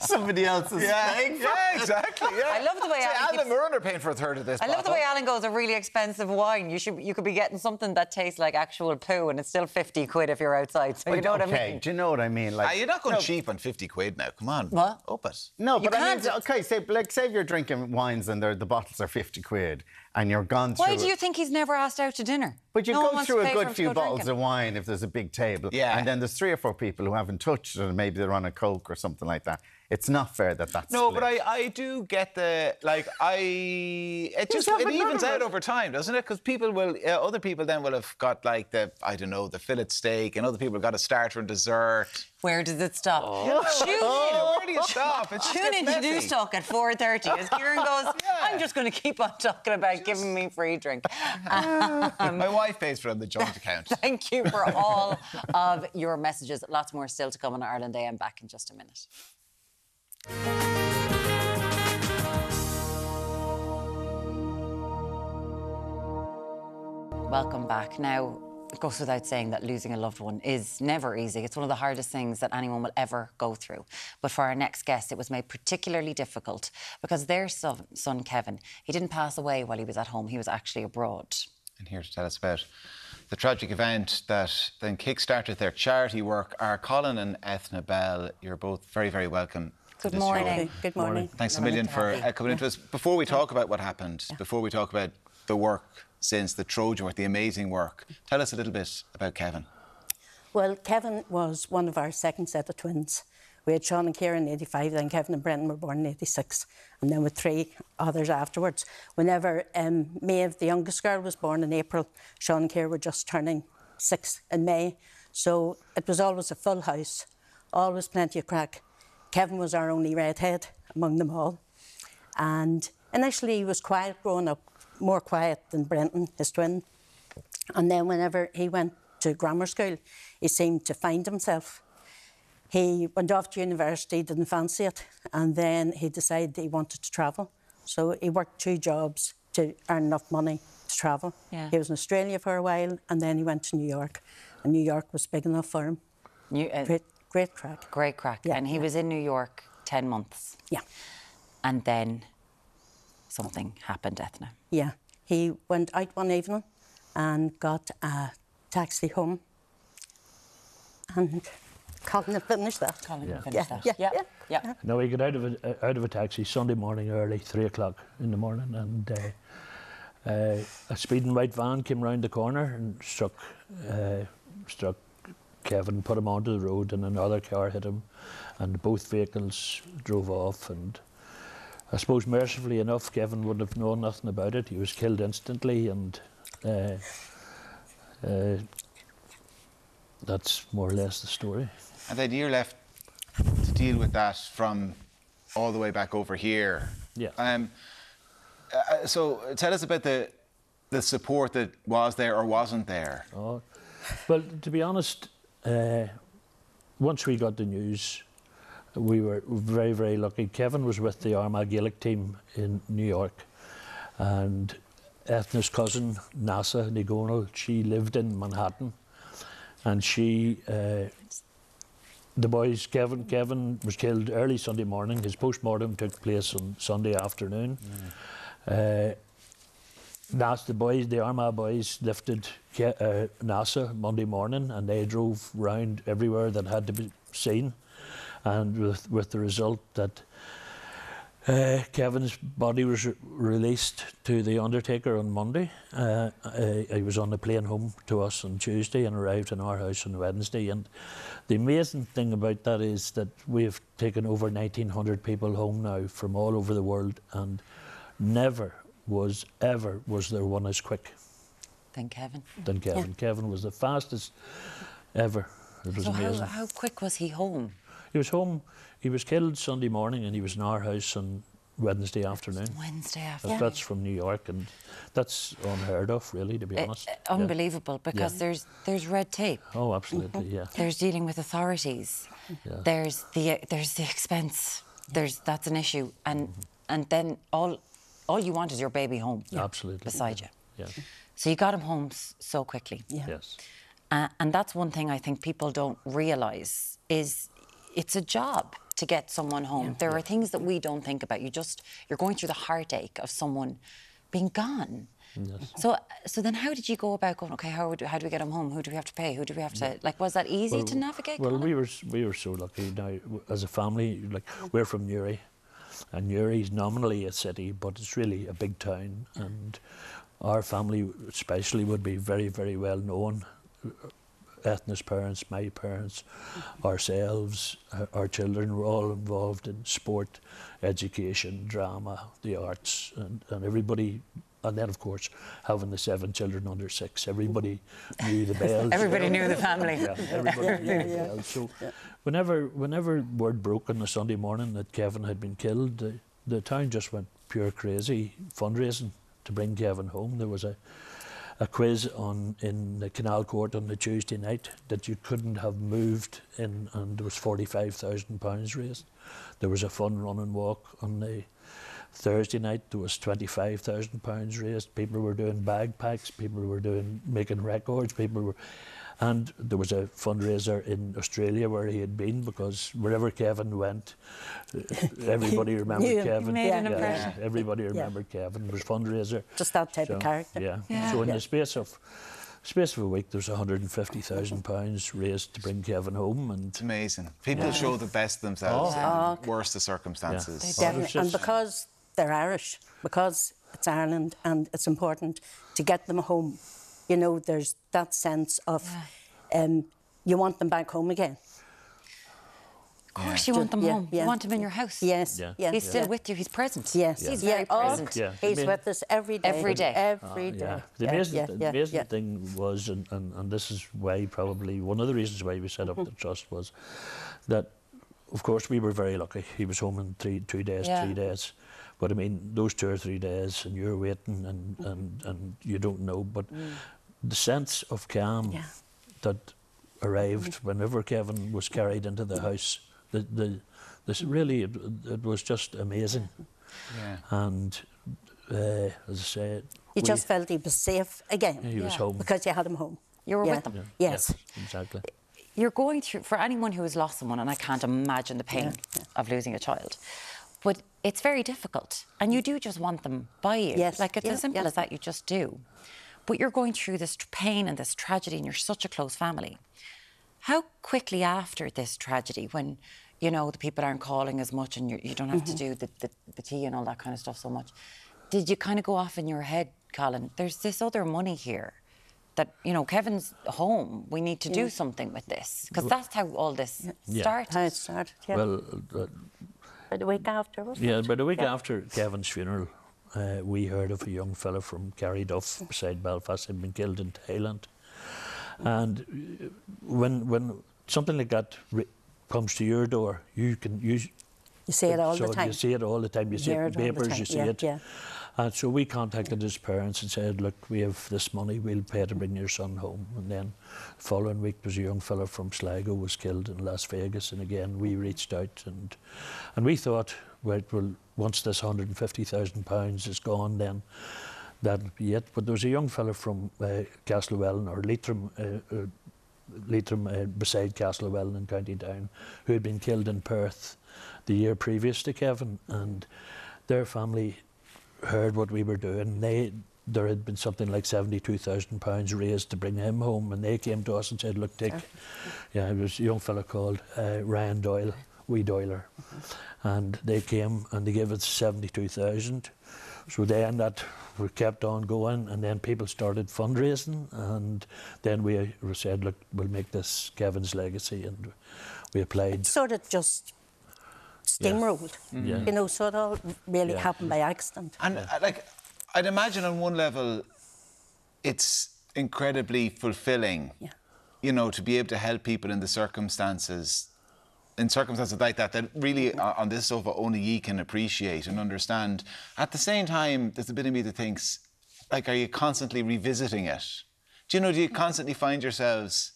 Somebody else is paying for it. Exactly. Yeah. I love the way Alan Murner paying for a third of this. I love the way Alan goes, a really expensive wine. You could be getting something that tastes like actual poo, and it's still £50 if you're outside. So you know what I mean? Do you know what I mean? Like, you're not going cheap on £50 now. Come on. What? Up it. No, but I mean, okay. Say if you're drinking wines and the bottles are £50. And you're gone through... Why do you think he's never asked out to dinner? But you go through a good few bottles of wine if there's a big table. Yeah. And then there's 3 or 4 people who haven't touched it and maybe they're on a Coke or something like that. It's not fair that that's... No, split. But I do get the... Like, It evens out over time, doesn't it? Because people will... other people then will have got, like, the fillet steak, and other people have got a starter and dessert. Where does it stop? Where do you stop? Tune in to News Talk at 4:30 as Kieran goes, I'm just going to keep on talking about giving me free drink. My wife pays for the joint account. Thank you for all of your messages. Lots more still to come on Ireland Day. I'm back in just a minute. Welcome back. Now, it goes without saying that losing a loved one is never easy. It's one of the hardest things that anyone will ever go through. But for our next guest, it was made particularly difficult because their son, Kevin, he didn't pass away while he was at home. He was actually abroad. And here to tell us about the tragic event that then kick-started their charity work are Colin and Ethna Bell. You're both very, very welcome. Good morning. Good morning. Thanks a million for coming into us. Before we talk about what happened, before we talk about the work since, the Trojan work, the amazing work, tell us a little bit about Kevin. Well, Kevin was one of our second set of twins. We had Sean and Kieran in 85, then Kevin and Brendan were born in 86, and then with 3 others afterwards. Whenever Maeve, the youngest girl, was born in April, Sean and Kieran were just turning 6 in May. So it was always a full house, always plenty of crack. Kevin was our only redhead among them all. And initially he was quiet growing up, more quiet than Brendan, his twin. And then whenever he went to grammar school, he seemed to find himself. He went off to university, didn't fancy it, and then he decided he wanted to travel. So he worked 2 jobs to earn enough money to travel. Yeah. He was in Australia for a while, and then he went to New York. And New York was big enough for him. Great crack. Great crack. Yeah, and he was in New York 10 months. Yeah. And then something happened, Ethna. Yeah. He went out one evening and got a taxi home. And... Colin had finished that. Colin had finished that. Yeah. No, he got out of a taxi Sunday morning early, 3 o'clock in the morning, and a speeding white van came round the corner and struck Kevin, put him onto the road, and another car hit him, and both vehicles drove off. And I suppose mercifully enough, Kevin would have known nothing about it. He was killed instantly, and that's more or less the story. And then you're left to deal with that from all the way back over here. Yeah. So tell us about the support that was there or wasn't there. Oh, well, to be honest, once we got the news, we were very, very lucky. Kevin was with the Armagh Gaelic team in New York, and Ethna's cousin, Nasa Nigono, she lived in Manhattan, and she, the boys, Kevin was killed early Sunday morning. His post-mortem took place on Sunday afternoon. The Armagh boys lifted Nasa Monday morning, and they drove round everywhere that had to be seen, and with the result that Kevin's body was released to the undertaker on Monday. He was on the plane home to us on Tuesday and arrived in our house on Wednesday. And the amazing thing about that is that we have taken over 1,900 people home now from all over the world, and never was there one as quick. Than Kevin? Than Kevin. Yeah. Kevin was the fastest ever. It was amazing. How quick was he home? He was home. He was killed Sunday morning, and he was in our house on Wednesday afternoon. Wednesday afternoon. That's from New York, and that's unheard of, really, to be honest. Unbelievable, because there's red tape. Oh, absolutely, yeah. There's dealing with authorities. Yeah. There's the expense. That's an issue, and then all you want is your baby home. Yeah. Absolutely. Beside you. Yeah. So you got him home so quickly. Yeah. Yes. And that's one thing I think people don't realise is. It's a job to get someone home. Yeah. There are things that we don't think about. You're going through the heartache of someone being gone. Yes. So then how did you go about going, okay, how do we get him home? Who do we have to pay? Who do we have to... Like, was that easy to navigate? Well, we were so lucky now as a family. Like, we're from Newry, and Newry's nominally a city, but it's really a big town. And our family especially would be very, very well known. Ethna's parents, my parents, ourselves, our children were all involved in sport, education, drama, the arts, and everybody. And then, of course, having the 7 children under 6, everybody knew the Bells. Everybody knew the family. Yeah, everybody knew the Bells. So whenever word broke on a Sunday morning that Kevin had been killed, the town just went pure crazy fundraising to bring Kevin home. There was a quiz in the Canal Court on the Tuesday night that you couldn't have moved in, and there was £45,000 raised. There was a fun run and walk on the Thursday night. There was £25,000 raised. People were doing bag packs. People were making records. And there was a fundraiser in Australia where he had been, because wherever Kevin went, everybody remembered Kevin. Made an impression. Yeah. Everybody remembered Kevin. It was a fundraiser. Just that type of character. Yeah. So in the space of a week, there's £150,000 raised to bring Kevin home. And it's amazing. People show the best themselves in worst of circumstances. Yeah. And because they're Irish, because it's Ireland, and it's important to get them home. You know, there's that sense of you want them back home again. Of course you want them home. Yeah. You want him in your house. Yes. Yeah. Yeah. He's still with you. He's present. Yes. Yeah. He's very present. Yeah. He's with us every day. Every day. Every day. Yeah. The amazing, thing was, and this is why probably one of the reasons why we set up the trust was that, of course, we were very lucky. He was home in 3 days. But I mean, those 2 or 3 days, and you're waiting, and you don't know. But the sense of calm that arrived whenever Kevin was carried into the house, it was just amazing. Yeah. And as I say, you just felt he was safe again. He was home because you had him home. You were with him. Yeah. Yes, exactly. You're going through, for anyone who has lost someone, and I can't imagine the pain of losing a child. But it's very difficult, and you do just want them by you. Yes. Like, it's as simple as that, you just do. But you're going through this pain and this tragedy, and you're such a close family. How quickly after this tragedy, when, you know, the people aren't calling as much and you don't have to do the tea and all that kind of stuff so much, did you kind of go off in your head, Colin, there's this other money here that, you know, Kevin's home, we need to do something with this? Because that's how all this started. How it started, Well, but the week after, wasn't it? Yeah, but the week after Kevin's funeral, we heard of a young fella from Carryduff beside Belfast had been killed in Thailand. And when something like that comes to your door, you can you see it all the time. You see it all the time. You see it in papers. You see it. Yeah. And so we contacted his parents and said, "Look, we have this money. We'll pay to bring your son home." And then, the following week, there was a young fellow from Sligo was killed in Las Vegas. And again, we reached out and we thought, right, well, once this £150,000 is gone, then that'll be it. But there was a young fellow from Castlewellan or Leitrim, beside Castlewellan in County Down, who had been killed in Perth the year previous to Kevin, and their family heard what we were doing. There had been something like £72,000 raised to bring him home, and they came to us and said, "Look, Dick," it was a young fellow called Ryan Doyle, Wee Doyler, and they came and they gave us £72,000. So then that we kept on going, and then people started fundraising, and then we said, "Look, we'll make this Kevin's legacy," and we applied. It sort of just steamrolled, you know. So it all really happened by accident. And like, I'd imagine on one level, it's incredibly fulfilling, you know, to be able to help people in the circumstances. In circumstances like that, that really on this sofa only ye can appreciate and understand. At the same time, there's a bit of me that thinks, like, are you constantly revisiting it? Do you know, do you constantly find yourselves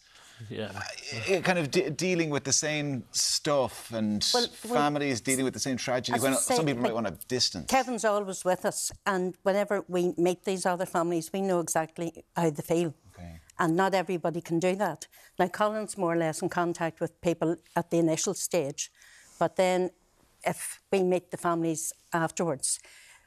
kind of dealing with the same stuff and families dealing with the same tragedy when some people might want to distance? Kevin's always with us, and whenever we meet these other families, we know exactly how they feel. And not everybody can do that. Now, Colin's more or less in contact with people at the initial stage, but then if we meet the families afterwards,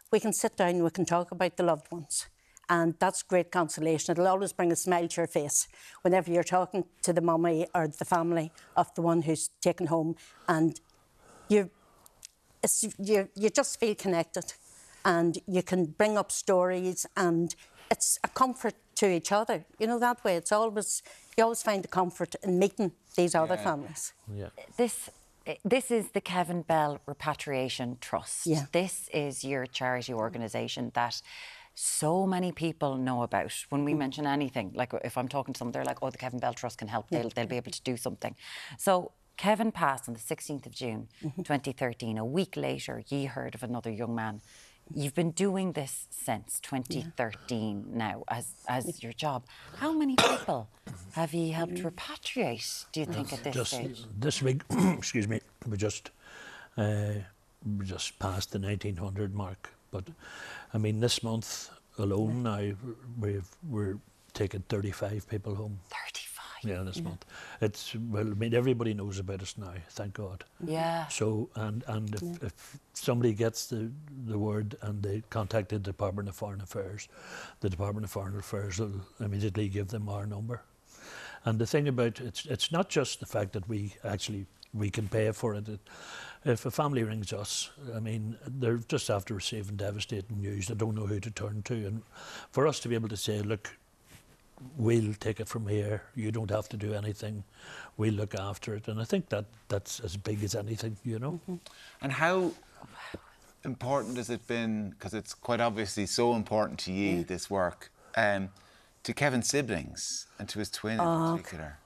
we can sit down and we can talk about the loved ones. And that's great consolation. It'll always bring a smile to your face whenever you're talking to the mummy or the family of the one who's taken home, and you just feel connected, and you can bring up stories, and it's a comfort to each other. You know, that way it's always, you always find the comfort in meeting these other families. Yeah. This is the Kevin Bell Repatriation Trust. Yeah. This is your charity organisation that so many people know about. When we mention anything, like if I'm talking to someone, they're like, oh, the Kevin Bell Trust can help, they'll be able to do something. So Kevin passed on the 16th of June, 2013. A week later, ye heard of another young man. You've been doing this since 2013 now as your job. How many people have you helped repatriate, do you think, at this stage? This week, excuse me, we just passed the 1,900 mark. But, I mean, this month alone now, we're taking 35 people home. 35? Yeah, this month. It's, well, I mean, everybody knows about us now, thank God. Yeah. So, and if somebody gets the word and they contacted the Department of Foreign Affairs, the Department of Foreign Affairs will immediately give them our number. And the thing about it's not just the fact that we can pay for it. If a family rings us, I mean, they're just after receiving devastating news. They don't know who to turn to. And for us to be able to say, look, we'll take it from here. You don't have to do anything. We'll look after it. And I think that's as big as anything, you know. And how important has it been, because it's quite obviously so important to you, this work, to Kevin's siblings and to his twin in particular?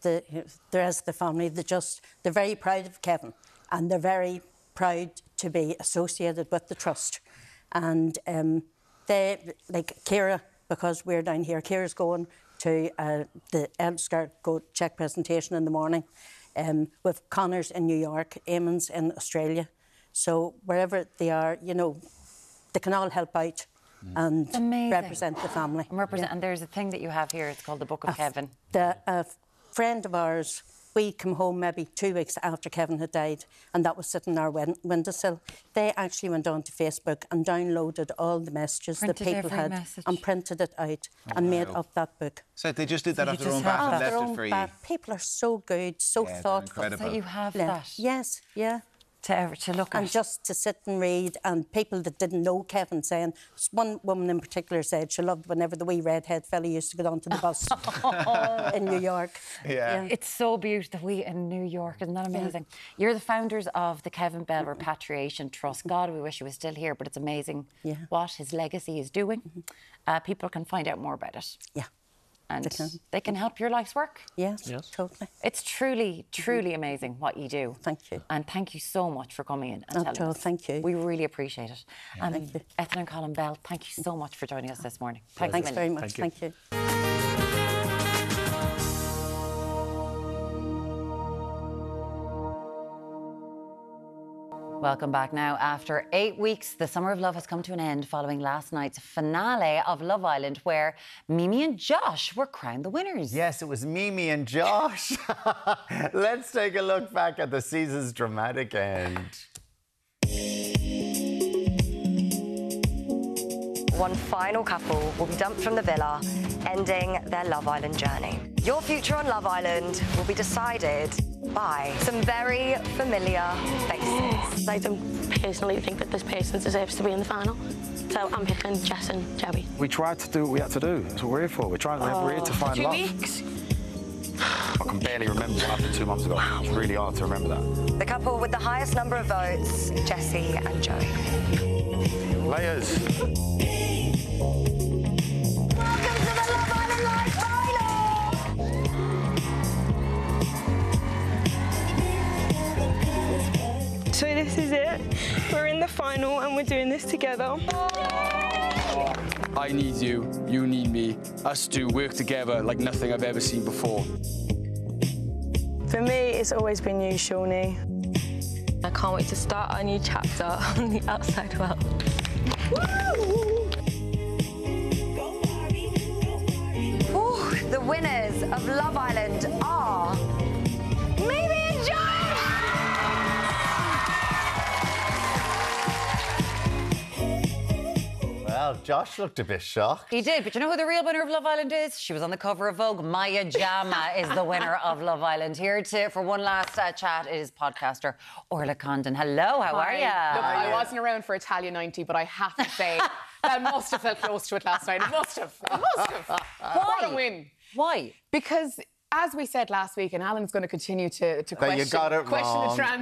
The rest of the family, they're very proud of Kevin, and they're very proud to be associated with the trust. And they, like Ciara, because we're down here, Ciara's going to the Elmscar check presentation in the morning, with Connor's in New York, Eamon's in Australia. So wherever they are, you know, they can all help out and represent the family. And there's a thing that you have here, it's called the Book of Kevin. A friend of ours We came home maybe 2 weeks after Kevin had died, and that was sitting on our windowsill. They actually went onto Facebook and downloaded all the messages that people had and printed it out and made up that book. So they just did that off their own back and left it for you. People are so good, so thoughtful. That you have that. Yes, yeah. To look at. And just to sit and read, and people that didn't know Kevin saying... One woman in particular said she loved whenever the wee redhead fella used to get onto the bus in New York. Yeah. It's so beautiful, we in New York, isn't that amazing? Yeah. You're the founders of the Kevin Bell Repatriation Trust. God, we wish he was still here, but it's amazing what his legacy is doing. People can find out more about it. Yeah. And they can help your life's work. Yes, yes, totally. It's truly, truly amazing what you do. Thank you. And thank you so much for coming in and telling us. Thank you. We really appreciate it. Yeah. Ethna and Colin Bell, thank you so much for joining us this morning. Thanks very much. Thank you. Thank you. Welcome back. Now, after 8 weeks, the Summer of Love has come to an end following last night's finale of Love Island, where Mimi and Josh were crowned the winners. Yes, it was Mimi and Josh. Let's take a look back at the season's dramatic end. One final couple will be dumped from the villa, ending their Love Island journey. Your future on Love Island will be decided by some very familiar faces. I don't personally think that this person deserves to be in the final, so I'm picking Jess and Joey. We tried to do what we had to do. That's what we're here for. We're trying to, we're here to find love. 2 weeks? I can barely remember what happened 2 months ago. It's really hard to remember that. The couple with the highest number of votes, Jesse and Joey. Layers. Welcome to the Love Island Live Final! So this is it. We're in the final and we're doing this together. I need you, you need me. Us two work together like nothing I've ever seen before. For me, it's always been you, Shawnee. I can't wait to start our new chapter on the outside world. Woo! Ooh, the winners of Love Island are... Mimi and Josh! Well, Josh looked a bit shocked. He did, but you know who the real winner of Love Island is? She was on the cover of Vogue. Maya Jama is the winner of Love Island. Here to, for one last chat, is podcaster Orla Condon. Hello, how are you? Look, I wasn't around for Italia 90, but I have to say, that must have felt close to it last night. It must have. It must have. Why? What a win. Why? Because... As we said last week, and Alan's going to continue to question the transcript.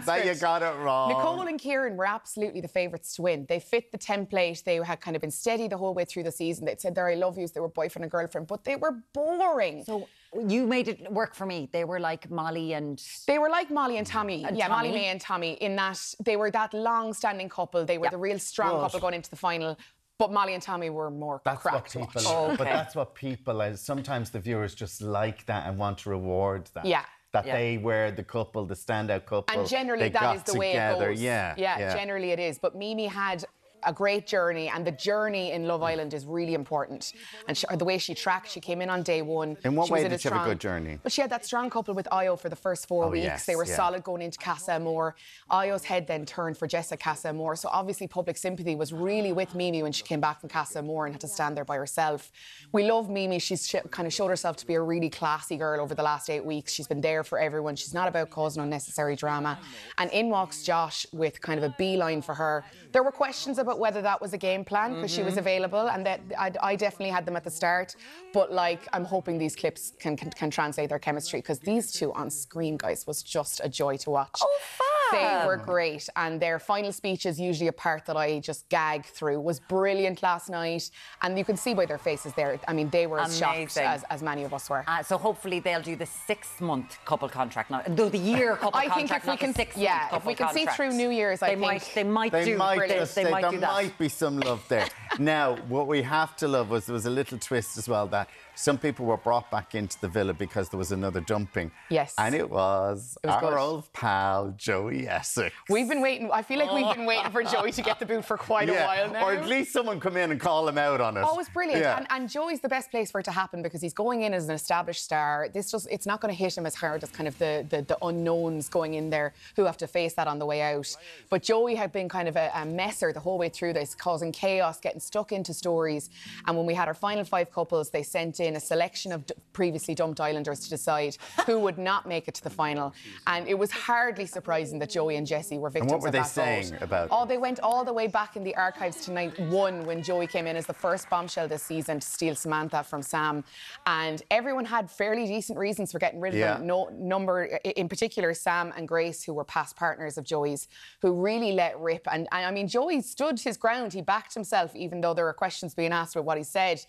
That you got it wrong. Nicole and Kieran were absolutely the favourites to win. They fit the template. They had kind of been steady the whole way through the season. They'd said their I love yous. They were boyfriend and girlfriend, but they were boring. So you made it work for me. They were like Molly and... They were like Molly and Tommy. And yeah, Tommy. Molly Mae and Tommy, in that they were that long-standing couple. They were the real strong couple going into the final. But Molly and Tommy were more cracked. But that's what people... Sometimes the viewers just like that and want to reward that. Yeah. That they were the couple, the standout couple. And generally that is the way it goes. Yeah, yeah, generally it is. But Mimi had a great journey, and the journey in Love Island is really important. And she, the way she tracked, she came in on day one. In what way did she have a good journey? Well, she had that strong couple with Io for the first 4 weeks. Yes, they were solid going into Casa Amor. Io's head then turned for Jess at Casa Amor. So obviously public sympathy was really with Mimi when she came back from Casa Amor and had to stand there by herself. We love Mimi. She's kind of showed herself to be a really classy girl over the last 8 weeks. She's been there for everyone. She's not about causing unnecessary drama. And in walks Josh with kind of a beeline for her. There were questions about whether that was a game plan, because she was available, and that I definitely had them at the start. But like, I'm hoping these clips can translate their chemistry, because these two on screen, guys, was just a joy to watch. Oh, fun! They were great, and their final speech is usually a part that I just gag through. Was brilliant last night, and you can see by their faces there. I mean, they were as shocked as many of us were. So hopefully they'll do the 6 month couple contract, the year couple contract, not the 6 month. Yeah, if we can see through New Year's, I think they might do that. There might be some love there. Now, what we have to love was there was a little twist as well, that some people were brought back into the villa because there was another dumping. Yes. And it was our old pal, Joey Joey Essex. We've been waiting. I feel like we've been waiting for Joey to get the boot for quite a while now. Or at least someone come in and call him out on it. Oh, it's brilliant. Yeah. And Joey's the best place for it to happen because he's going in as an established star. This just, it's not going to hit him as hard as kind of the unknowns going in there who have to face that on the way out. But Joey had been kind of a messer the whole way through this, causing chaos, getting stuck into stories. And when we had our final five couples, they sent in a selection of previously dumped islanders to decide who would not make it to the final. And it was hardly surprising that Joey and Jesse were victims of that. And what were they saying about it? Oh, they went all the way back in the archives to night one when Joey came in as the first bombshell this season to steal Samantha from Sam. And everyone had fairly decent reasons for getting rid of them. No number, in particular, Sam and Grace, who were past partners of Joey's, who really let rip. And I mean, Joey stood his ground. He backed himself, even though there were questions being asked about what he said.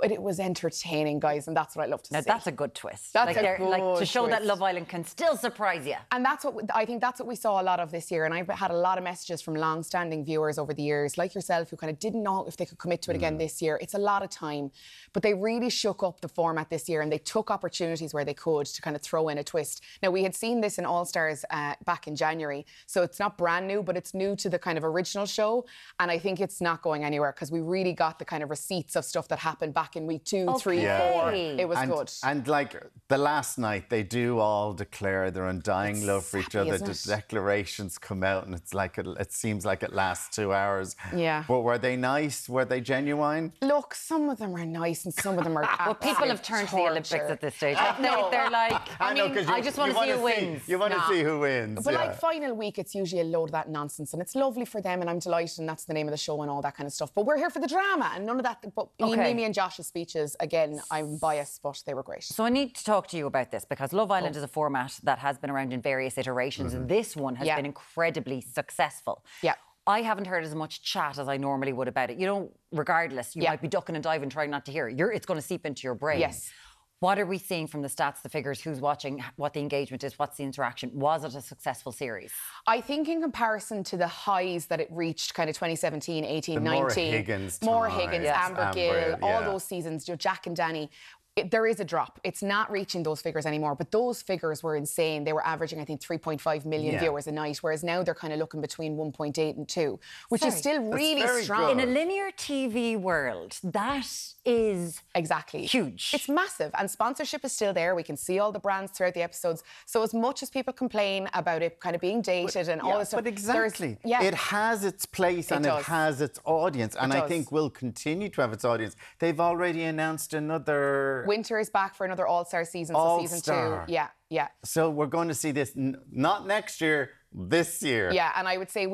But it was entertaining, guys, and that's what I love to see. Now, that's a good twist. That's a good twist. To show that Love Island can still surprise you. And that's what I think that's what we saw a lot of this year. And I've had a lot of messages from long-standing viewers over the years, like yourself, who kind of didn't know if they could commit to it again this year. It's a lot of time. But they really shook up the format this year and they took opportunities where they could to kind of throw in a twist. Now, we had seen this in All-Stars back in January, so it's not brand new, but it's new to the kind of original show. And I think it's not going anywhere because we really got the kind of receipts of stuff that happened back in week 2, 3, 4. It was good. And like the last night, they do all declare their undying love for each other. The declarations come out, and it's like it seems like it lasts 2 hours. Yeah. But were they nice? Were they genuine? Look, some of them are nice, and some of them are. Well, people have turned to the Olympics at this stage. They're like, I just want to see who wins. You want to see who wins. But like final week, it's usually a load of that nonsense, and it's lovely for them, and I'm delighted, and that's the name of the show, and all that kind of stuff. But we're here for the drama, and none of that. But Mimi and Josh's speeches, again, I'm biased, but they were great. So I need to talk to you about this because Love Island is a format that has been around in various iterations, and this one has been incredibly successful. Yeah. I haven't heard as much chat as I normally would about it. You know, regardless, you might be ducking and diving, trying not to hear it. It's going to seep into your brain. Yes. What are we seeing from the stats, the figures, who's watching, what the engagement is, what's the interaction? Was it a successful series? I think in comparison to the highs that it reached kind of 2017, 18, the 19... Maura Higgins, Amber Gill, all those seasons, you know, Jack and Danny... There is a drop. It's not reaching those figures anymore, but those figures were insane. They were averaging, I think, 3.5 million viewers a night, whereas now they're kind of looking between 1.8 and 2, which is still really strong. Good. In a linear TV world, that is huge. It's massive, and sponsorship is still there. We can see all the brands throughout the episodes. So as much as people complain about it kind of being dated and all this stuff... But exactly. It has its place and it has its audience, and I think will continue to have its audience. They've already announced another... Winter is back for another All-Star season, so season 2. Yeah. So we're going to see this, not next year, this year. Yeah, and I would say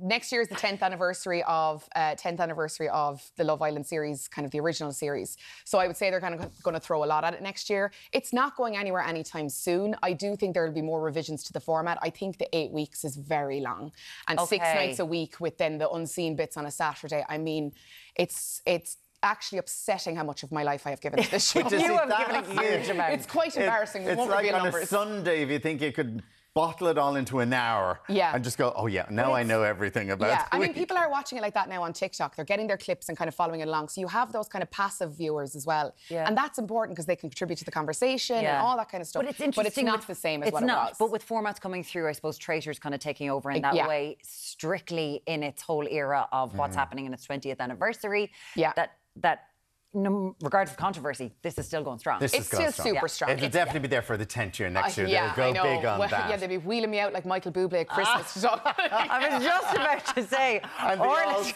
next year is the 10th anniversary of the Love Island series, kind of the original series. So I would say they're kind of going to throw a lot at it next year. It's not going anywhere anytime soon. I do think there will be more revisions to the format. I think the 8 weeks is very long, and 6 nights a week with then the unseen bits on a Saturday. I mean, it's actually upsetting how much of my life I have given to this show. You have given a huge amount. It's quite embarrassing. It's like on a Sunday if you think you could bottle it all into an hour and just go, now I know everything about it. I mean, people are watching it like that now on TikTok. They're getting their clips and kind of following it along. So you have those kind of passive viewers as well. Yeah. And that's important because they can contribute to the conversation and all that kind of stuff. But it's interesting. But it's not the same as what it was. But with formats coming through, I suppose Traitors kind of taking over in that way, strictly in its whole era of what's happening in its 20th anniversary. Yeah. That regardless of controversy, this is still going strong. It's still super strong. It'll definitely be there for the 10th year next year. They'll go big on that. Yeah, they'll be wheeling me out like Michael Bublé at Christmas. I was just about to say. And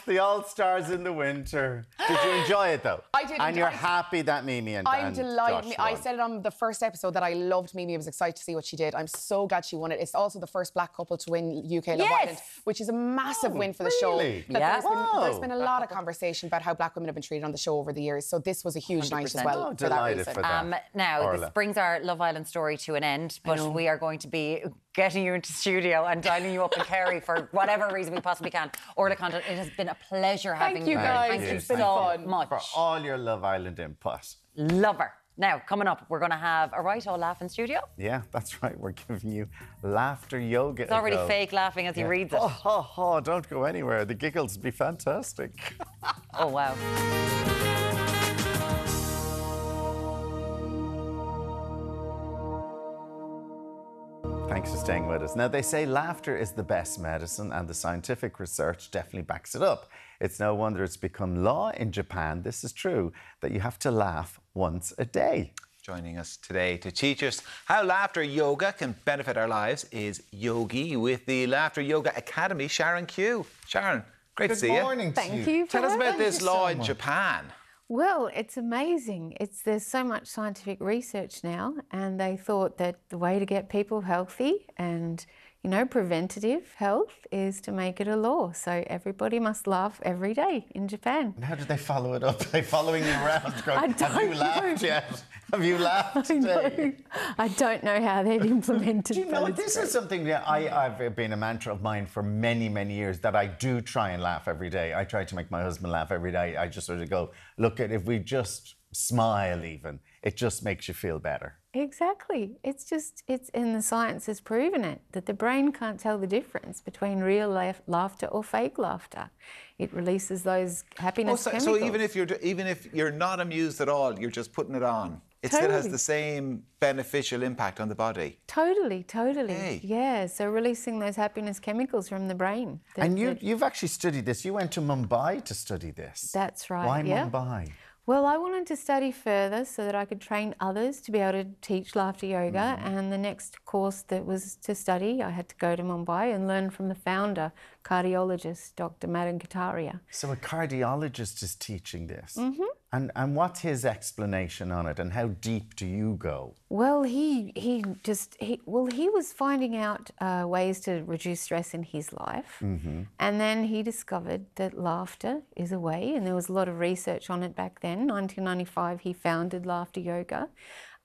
the All-Stars in the winter. Did you enjoy it, though? I did. And you're happy that Mimi and Josh won. I'm delighted. I said it on the first episode that I loved Mimi. I was excited to see what she did. I'm so glad she won it. It's also the first black couple to win UK Love Island, which is a massive win for the show. Yeah. There's been a lot of conversation about how black women have been treated on the show over the years. So this was a huge 100%. Night as well for that reason. For that. Now, Orla. This brings our Love Island story to an end, but we are going to be getting you into the studio and dialing you up in Kerry for whatever reason we possibly can. Orla Condon, it has been a pleasure having you. Thank you guys. It's been so much. For all your Love Island input. Lover. Now, coming up, we're going to have a right old laugh in studio. Yeah, that's right. We're giving you laughter yoga. It's already fake laughing as he reads it. Oh, ho, ho, don't go anywhere. The giggles would be fantastic. Oh, wow. Thank Thanks for staying with us. Now, they say laughter is the best medicine, and the scientific research definitely backs it up. It's no wonder it's become law in Japan, this is true, that you have to laugh once a day. Joining us today to teach us how laughter yoga can benefit our lives is Yogi with the Laughter Yoga Academy, Sharon Q. Sharon, great to see you. Good morning to you. Thank you. Tell us about this law in Japan. Well, it's amazing. There's so much scientific research now, and they thought that the way to get people healthy and, you know, preventative health is to make it a law. So everybody must laugh every day in Japan. And how do they follow it up? Are they following you around? Going, have you laughed yet? Have you laughed today? I don't know how they've implemented. Do you know, this is something that I've been a mantra of mine for many, many years, that I do try and laugh every day. I try to make my husband laugh every day. I just sort of go, look, if we just smile even, it just makes you feel better. Exactly. It's in the science has proven it, that the brain can't tell the difference between real laughter or fake laughter. It releases those happiness chemicals. So even if you're not amused at all, you're just putting it on. It still has the same beneficial impact on the body. Totally, totally. Hey. Yeah, so releasing those happiness chemicals from the brain. And you've actually studied this. You went to Mumbai to study this. That's right. Why Mumbai? Well, I wanted to study further so that I could train others to be able to teach laughter yoga. And the next course that was to study, I had to go to Mumbai and learn from the founder, cardiologist Dr. Madan Kataria. So a cardiologist is teaching this. And what's his explanation on it, and how deep do you go? Well, he was finding out ways to reduce stress in his life, and then he discovered that laughter is a way, and there was a lot of research on it back then. 1995, he founded Laughter Yoga.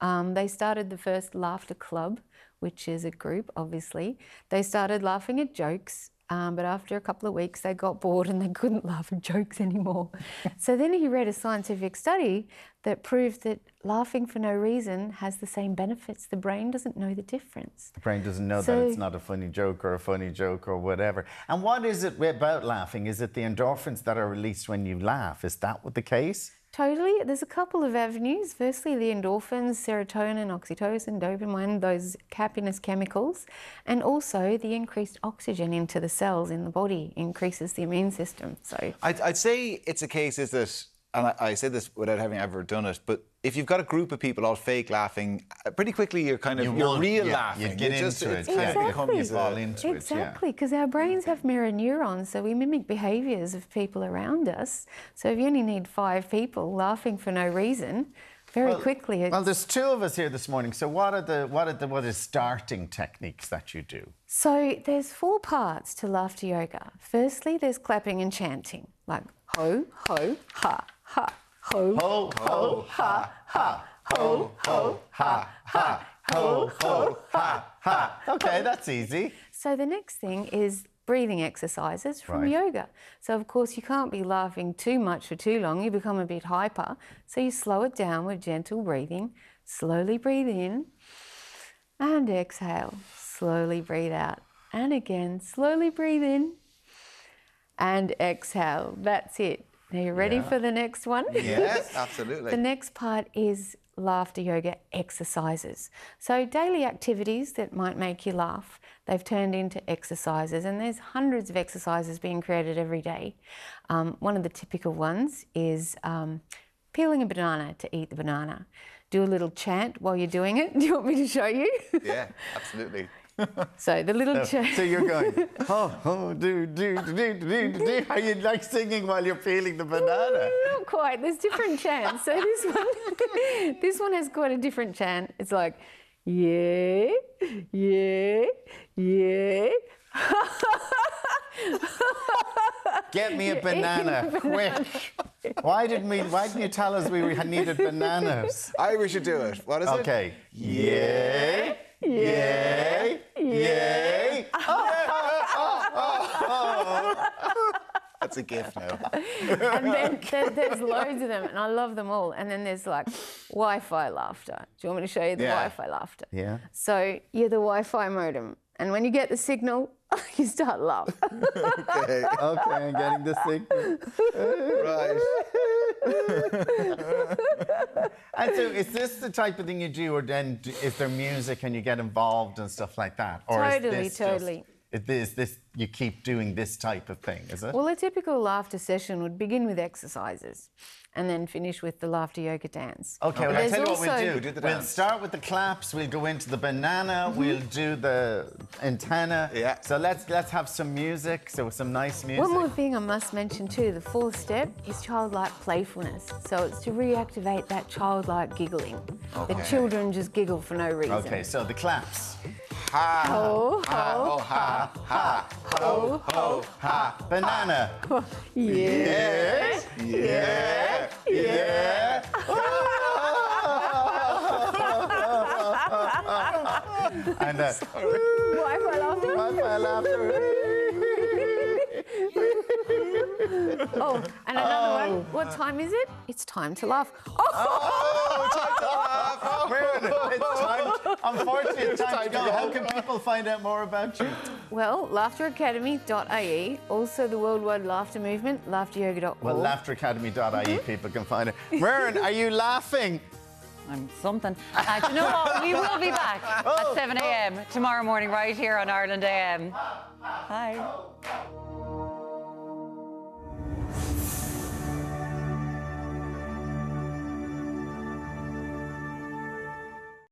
They started the first Laughter Club, which is a group, obviously. They started laughing at jokes. But after a couple of weeks, they got bored and they couldn't laugh at jokes anymore. So then he read a scientific study that proved that laughing for no reason has the same benefits. The brain doesn't know the difference. The brain doesn't know that it's not a funny joke or a funny joke or whatever. And what is it about laughing? Is it the endorphins that are released when you laugh? Is that the case? Totally. There's a couple of avenues. Firstly, the endorphins, serotonin, oxytocin, dopamine, those happiness chemicals. And also the increased oxygen into the cells in the body increases the immune system. So I'd say it's a case is that, and I say this without having ever done it, but if you've got a group of people all fake laughing, pretty quickly you're kind of, you're real laughing. You get into it. Exactly, because our brains have mirror neurons, so we mimic behaviours of people around us. So if you only need 5 people laughing for no reason, very quickly... Well, there's 2 of us here this morning, so what are the starting techniques that you do? So there's 4 parts to laughter yoga. Firstly, there's clapping and chanting, like ho, ho, ha, ha. Ho, ho, ho, ha, ha. Ho, ho, ha, ha. Ho, ho, ha, ha. OK, that's easy. So the next thing is breathing exercises from yoga. So, of course, you can't be laughing too much for too long. You become a bit hyper. So you slow it down with gentle breathing. Slowly breathe in and exhale. Slowly breathe out. And again, slowly breathe in and exhale. That's it. Are you ready for the next one? Yes, absolutely. The next part is laughter yoga exercises. So daily activities that might make you laugh, they've turned into exercises, and there's hundreds of exercises being created every day. One of the typical ones is peeling a banana to eat the banana. Do a little chant while you're doing it. Do you want me to show you? Yeah, absolutely. So the little chant. So you're going, oh, oh, do, do, do, do, do, do. Are you like singing while you're peeling the banana? Not quite. There's different chants. So this one has quite a different chant. It's like, yeah, yeah, yeah. Get me a banana, quick. Why didn't you tell us we needed bananas? We should do it. What is it? Okay. Yeah. Yay! Yay! That's a gift now. And then there's loads of them, and I love them all. And then there's like Wi-Fi laughter. Do you want me to show you the Wi-Fi laughter? Yeah. So you're the Wi-Fi modem, and when you get the signal, you start laughing. Okay. Okay, I'm getting the signal. Right. And so is this the type of thing you do, or then is there music and you get involved and stuff like that? Or totally. Is this, you keep doing this type of thing, is it? Well, a typical laughter session would begin with exercises and then finish with the laughter yoga dance. OK, well, I'll tell you what we'll do. We'll start with the claps, we'll go into the banana, we'll do the antenna. Yeah. So let's have some music, so some nice music. One more thing I must mention too, the fourth step is childlike playfulness. So it's to reactivate that childlike giggling. Okay. The children just giggle for no reason. OK, so the claps. Ha, ho, ho, ha, ha, ho, ho, ha. Banana. Yeah, yeah, yeah. And that. Wi-Fi laughter. Wi-Fi laughter. Oh, and another one. What time is it? It's time to laugh. Oh, time to laugh. It's time. Unfortunately, it's time to go. How can people find out more about you? Well, laughteracademy.ie, also the Worldwide Laughter Movement, laughteryoga.org. Well, laughteracademy.ie, people can find it. Myrne, are you laughing? I'm something. Do you know what? We will be back at 7 a.m. tomorrow morning right here on Ireland AM. Hi.